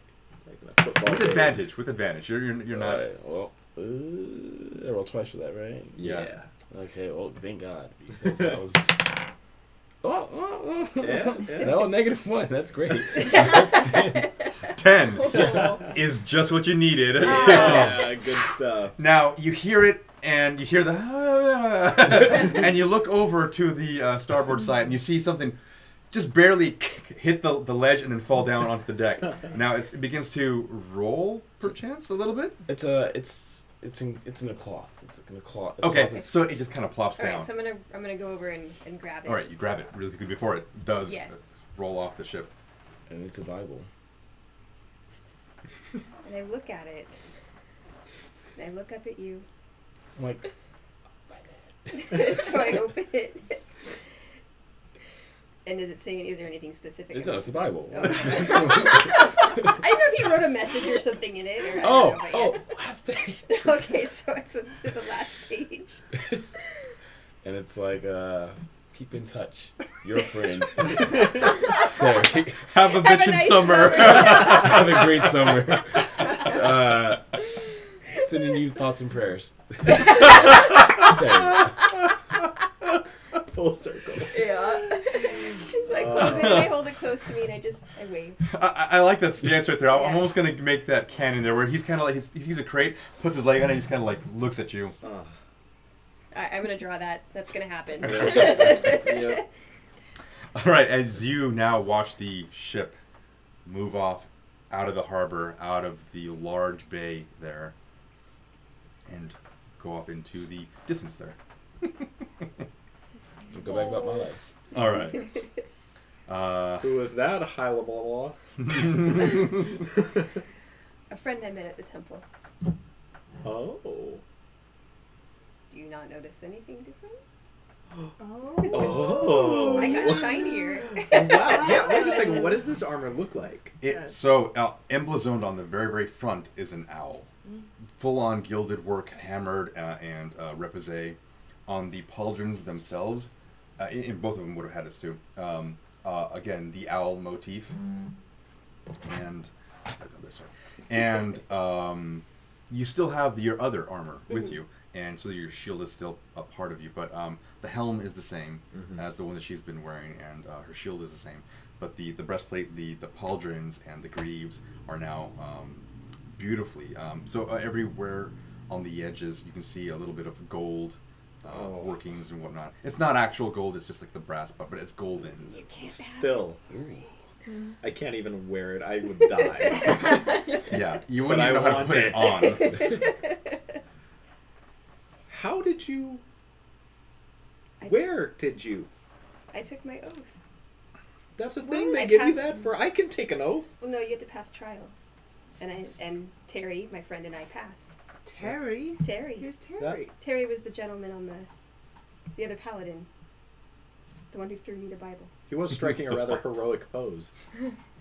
With advantage, games. with advantage. You're you're, you're not. Right, well, uh, I rolled twice for that, right? Yeah. yeah. Okay. Well, thank God. Because that was. Oh, oh, oh. Yeah, yeah. No, negative one. That's great. That's ten. ten yeah. is just what you needed. Yeah. Yeah, good stuff. Now you hear it, and you hear the, and you look over to the uh, starboard side, and you see something just barely kick, hit the, the ledge and then fall down onto the deck. Now it's, it begins to roll, perchance, a little bit? It's a, it's, it's in, it's in a cloth. It's in a cloth. A okay, cloth is, so it just kind of plops all down. All right, so I'm gonna, I'm gonna go over and, and grab it. All right, you grab it really quickly before it does yes. roll off the ship. And it's a Bible. And I look at it. And I look up at you. I'm like, so I open it. And is it saying? Is there anything specific? It's, no, it's the Bible. Oh. I don't know if he wrote a message or something in it. Or I oh, don't know, oh, last page. Okay, so I flipped through the last page. And it's like, uh, keep in touch, your friend. Terry. Have a bitchin' nice summer. summer. Have a great summer. Uh, sending you thoughts and prayers. Terry. Full circle. Yeah. So I close uh, it and I hold it close to me and I just, I wave. I, I like that stance right there. I'm yeah. almost going to make that canon there where he's kind of like, he's, he sees a crate, puts his leg on it, and just kind of like looks at you. Uh. All right, I'm going to draw that. That's going to happen. Yep. All right, as you now watch the ship move off out of the harbor, out of the large bay there, and go up into the distance there. Go back about my life. All right. Uh, Who was that? A high level law? A friend I met at the temple. Oh. Do you not notice anything different? Oh. Oh. I got shinier. Wow. Yeah, wait a second. What does this armor look like? It, so, uh, emblazoned on the very, very front is an owl. Full-on gilded work, hammered, uh, and uh, repoussé. On the pauldrons themselves, uh, in, in both of them would have had us too. Um, uh, again, the owl motif. Mm. And... And um, you still have your other armor with you, and so your shield is still a part of you. But um, the helm is the same mm-hmm. as the one that she's been wearing, and uh, her shield is the same. But the, the breastplate, the, the pauldrons, and the greaves are now um, beautifully. Um, so uh, everywhere on the edges, you can see a little bit of gold uh, oh. workings and whatnot. It's not actual gold; it's just like the brass part, but it's golden. You can't still. I can't even wear it. I would die. Yeah, you wouldn't even know how to put it, it on. How did you... I Where took, did you? I took my oath. That's the thing. Well, they I give passed, you that for... I can take an oath. Well, no, you had to pass trials. And I and Terry, my friend, and I passed. Terry? Terry. Here's Terry. That? Terry was the gentleman on the... The other paladin. The one who threw me the Bible. He was striking a rather heroic pose.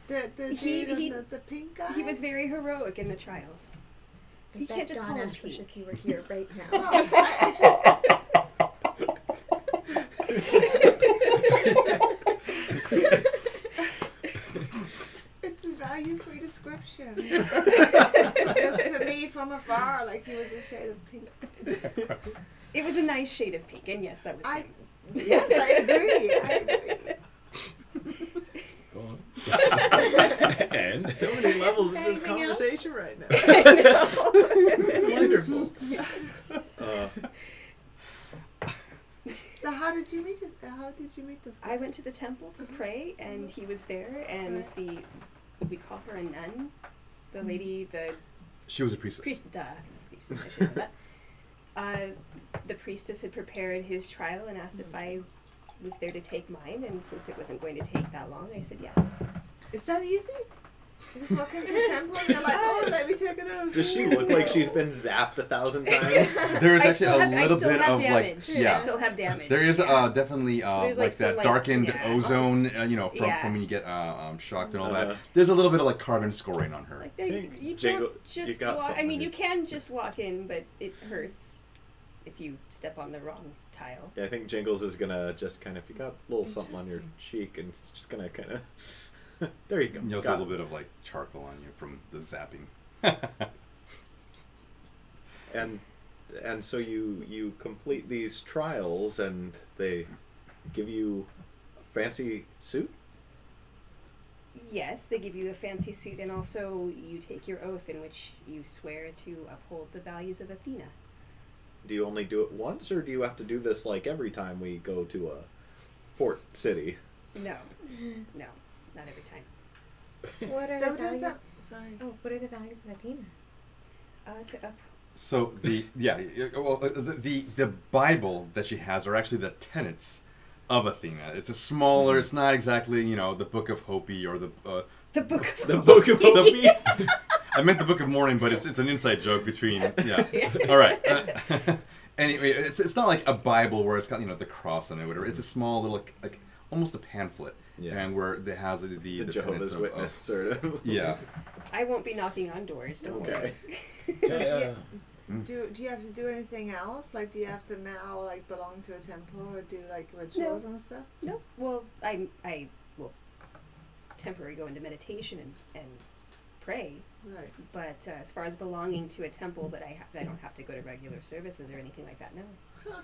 The, the, he, he, the, the pink guy? He was very heroic in the trials. I you can't just Donash call him pink. Wishes he were here right now. Oh, I, I it's a value-free description. To me from afar, like he was a shade of pink. It was a nice shade of pink, and yes, that was I, him. Yes, I agree. I agree. Go on. And so many levels of this conversation right now. It's wonderful. Uh. So how did you meet him? How did you meet this guy? I went to the temple to pray, and he was there. And right. the would we call her a nun? The lady, the she was a priestess. Priest, duh, priestess. I should know that. Uh, the priestess had prepared his trial and asked mm. if I. was there to take mine, and since it wasn't going to take that long, I said yes. Is that easy? You just walk into the temple and you're like, oh, let me take it out. Does she look like she's been zapped a thousand times? There is actually have, a little bit of damage. Like, yeah, I still have damage. There is uh, definitely uh, so like, like that like, darkened yeah. ozone, uh, you know, from, yeah. from when you get uh, um, shocked and all uh, that. There's a little bit of like carbon scoring on her. Like there, you, you don't just you walk. I mean, you can just walk in, but it hurts if you step on the wrong. Yeah, I think Jingles is gonna just kind of, you got a little something on your cheek, and it's just gonna kind of, there you go. There's a little bit of like charcoal on you from the zapping. and and so you you complete these trials, and they give you a fancy suit? Yes, they give you a fancy suit, and also you take your oath in which you swear to uphold the values of Athena. Do you only do it once, or do you have to do this, like, every time we go to a port city? No. No. Not every time. What are so the values of... Sorry. Oh, what are the values of Athena? Uh, to up... So, the... Yeah. Well, the, the, the Bible that she has are actually the tenets of Athena. It's a smaller... Mm-hmm. It's not exactly, you know, the Book of Hopi or the... Uh, the Book of The Book of Hopi. I meant the Book of Mormon, but it's it's an inside joke between yeah. yeah. All right. Uh, anyway, it's it's not like a Bible where it's got you know the cross on it or whatever. It's a small little like almost a pamphlet, yeah. and where it has the the, the Jehovah's of, Witness of, sort of. Yeah. I won't be knocking on doors. Don't okay. worry. Yeah. Do do you have to do anything else? Like, do you have to now like belong to a temple or do like rituals no. and stuff? No. Well, I I will temporarily go into meditation and and pray. Right. But uh, as far as belonging to a temple, that I ha I don't have to go to regular services or anything like that. No. Huh.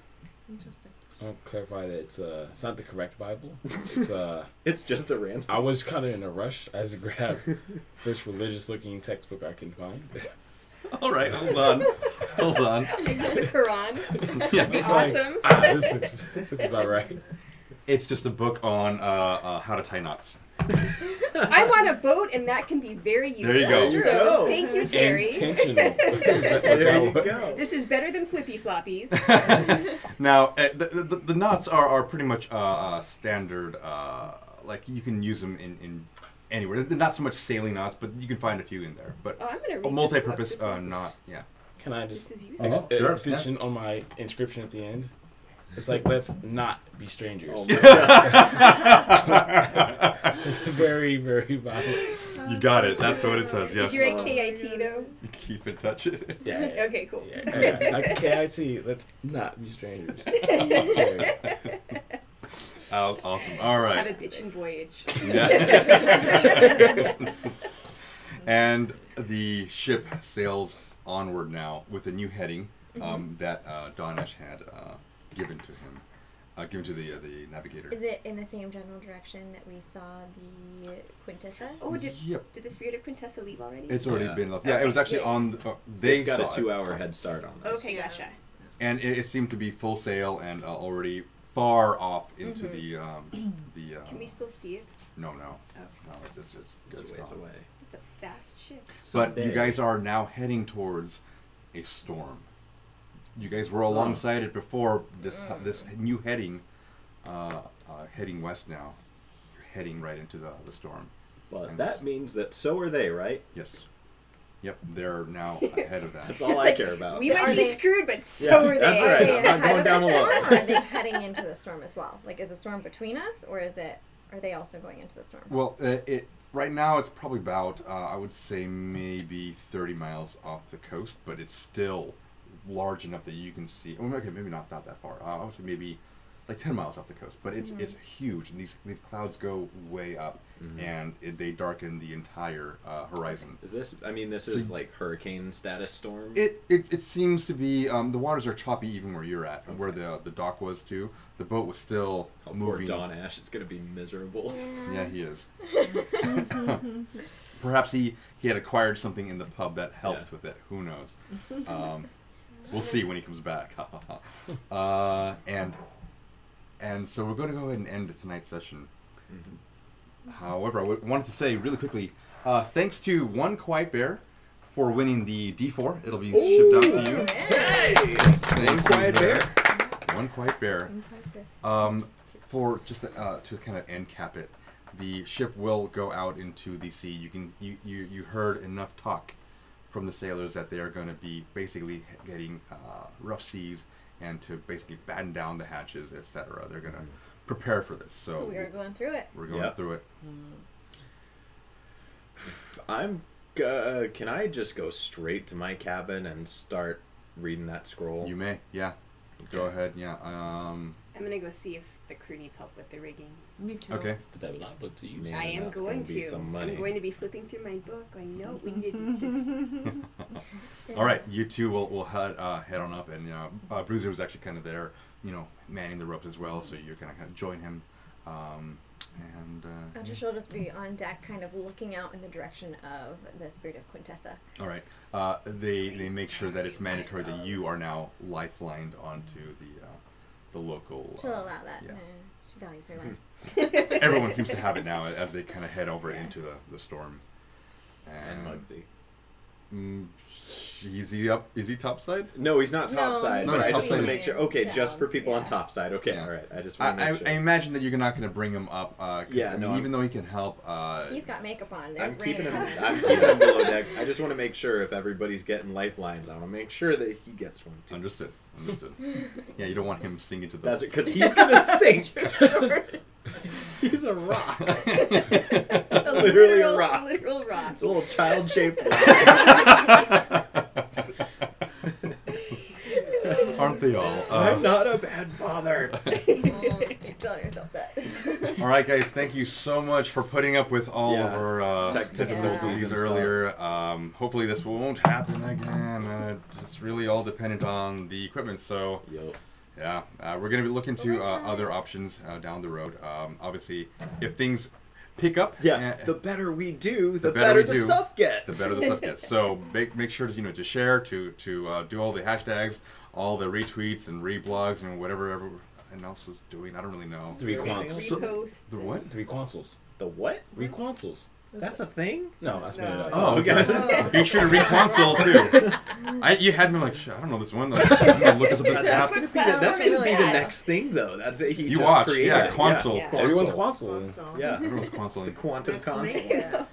Interesting. I'll clarify that it's uh it's not the correct Bible. It's uh it's just a random. I was kind of in a rush as I grabbed first religious-looking textbook I can find. All right, hold on, hold on. The Quran. Yeah, it's awesome. Like, ah, this looks, this looks about right. It's just a book on uh, uh, how to tie knots. I want a boat, and that can be very useful. There you go. There so go. Thank you, Terry. Intentional. There you go. This is better than Flippy Floppies. Now, uh, the, the, the knots are, are pretty much uh, uh, standard. Uh, like, you can use them in, in anywhere. They're not so much sailing knots, but you can find a few in there. But oh, I'm gonna read a multi-purpose uh, knot, yeah. Can I just this is useful. Extension uh-huh. on my inscription at the end? It's like, let's not be strangers. It's very, very violent. You got it. That's what it says, yes. Did you write K I T, though? Keep in touch. Yeah. yeah. Okay, cool. Yeah, yeah. Like K I T, let's not be strangers. Oh, awesome. All right. Have a bitchin' voyage. Yeah. And the ship sails onward now with a new heading um, mm-hmm. that uh, Donash had uh, given to him, uh, given to the uh, the navigator. Is it in the same general direction that we saw the Quintessa? Oh, did yep. did the Spirit of Quintessa leave already? It's already yeah. been left. Yeah, okay. It was actually yeah. on. The, uh, they it's got saw a two-hour head start on this. Okay, yeah. gotcha. And it, it seemed to be full sail and uh, already far off into mm-hmm. the um, the. Uh, Can we still see it? No, no, oh. no. It's it's it's, it's, it's ways away. It's a fast ship. Someday. But you guys are now heading towards a storm. You guys were alongside it before. This uh, this new heading, uh, uh, heading west now. You're heading right into the the storm. Well, and that means that so are they, right? Yes. Yep, they're now ahead of that. That's all I care about. We might be screwed, but so yeah, are they. That's right. I'm not going down alone. Are they heading into the storm as well? Like, is the storm between us, or is it? Are they also going into the storm? Well, uh, it. Right now, it's probably about, uh, I would say, maybe thirty miles off the coast, but it's still large enough that you can see. Well, okay, maybe not, not that far. Uh, I would say maybe like ten miles off the coast, but it's mm-hmm. it's huge, and these these clouds go way up, mm-hmm. and it, they darken the entire uh, horizon. Is this? I mean, this is so, like hurricane status storm. It it it seems to be. Um, the waters are choppy even where you're at, okay. where the the dock was too. The boat was still oh, moving. Poor Donash, it's gonna be miserable. Yeah, yeah he is. Perhaps he he had acquired something in the pub that helped yeah. with it. Who knows? Um, we'll see when he comes back. uh, and. And so we're going to go ahead and end tonight's session. Mm-hmm. However, I w wanted to say really quickly, uh, thanks to One Quiet Bear for winning the D four. It'll be Ooh, shipped out to you. Nice. Thank One Quiet you, Bear. Bear. One Quiet Bear. One Quiet Bear. Um, for just the, uh, to kind of end cap it, the ship will go out into the sea. You can you you, you heard enough talk from the sailors that they are going to be basically getting uh, rough seas. And to basically batten down the hatches, et cetera. They're going to prepare for this. So, so we are going through it. We're going yep. through it. I'm. Uh, can I just go straight to my cabin and start reading that scroll? You may. Yeah. Okay. Go ahead. Yeah. Um, I'm going to go see if the crew needs help with the rigging. Me too. Okay. But that would not look to you. Man, I am going to. Some money. I'm going to be flipping through my book. I know we need to do this. All right, you two will will head uh, head on up, and you know, uh, Bruiser was actually kind of there, you know, manning the ropes as well. So you're gonna kind of join him, um, and. Uh, Atrisha will just be on deck, kind of looking out in the direction of the Spirit of Quintessa. All right. Uh, they they make sure that it's mandatory that you are now lifelined onto the. Uh, The local. She'll uh, allow that. Yeah. No, she values her life. Everyone seems to have it now as they kind of head over yeah. into the, the storm. And, and Mugsy. Mm, is he up? Is he topside? No, he's not topside. No, no, top I just want to make sure. Okay, yeah. just for people yeah. on topside. Okay, yeah. all right. I just want to make sure. I, I imagine that you're not going to bring him up. Uh, yeah, I mean, no, even I'm, though he can help. Uh, he's got makeup on. There's I'm rain. keeping him. I'm keeping him below deck. I just want to make sure if everybody's getting lifelines, I want to make sure that he gets one too. Understood. Understood. Yeah, you don't want him sinking to the. That's because he's gonna sink. He's a rock. It's a literally literal, a rock. Literal rock. It's a little child-shaped rock. Aren't they all? Uh, I'm not a bad father. Keep telling yourself that. All right, guys. Thank you so much for putting up with all yeah. of our uh, technical difficulties yeah. earlier. Um, hopefully this won't happen again. Uh, it's really all dependent on the equipment. So, yep. yeah, uh, we're going to be looking to uh, other options uh, down the road. Um, obviously, if things pick up. Yeah. Uh, the better we do, the, the better, better the do, stuff gets. The better the stuff gets. So make make sure to you know to share, to to uh, do all the hashtags. All the retweets and reblogs and whatever everyone else is doing. I don't really know. The requonsuls. The what? The requonsuls. The what? Requonsuls. That's a thing? No, I spit no. it out. Oh, okay. Oh. Be sure to reconsult too. I, you had me like, I don't know this one. Like, I'm gonna look this up. That's gonna be the, that's gonna be the next thing, though. That's it. He you just watch, created. yeah, console. Yeah. Yeah. Everyone's console. Yeah, everyone's console. The quantum console. Yeah.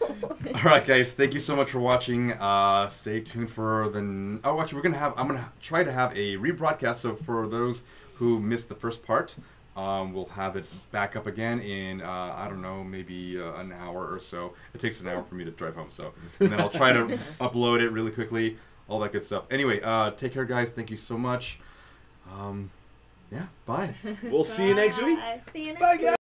All right, guys. Thank you so much for watching. Uh, stay tuned for the. Oh, actually, we're gonna have. I'm gonna try to have a rebroadcast. So for those who missed the first part. Um, we'll have it back up again in, uh, I don't know, maybe uh, an hour or so. It takes an hour for me to drive home, so. And then I'll try to upload it really quickly, all that good stuff. Anyway, uh, take care, guys. Thank you so much. Um, yeah, bye. We'll bye. see you next week. See you next bye, guys.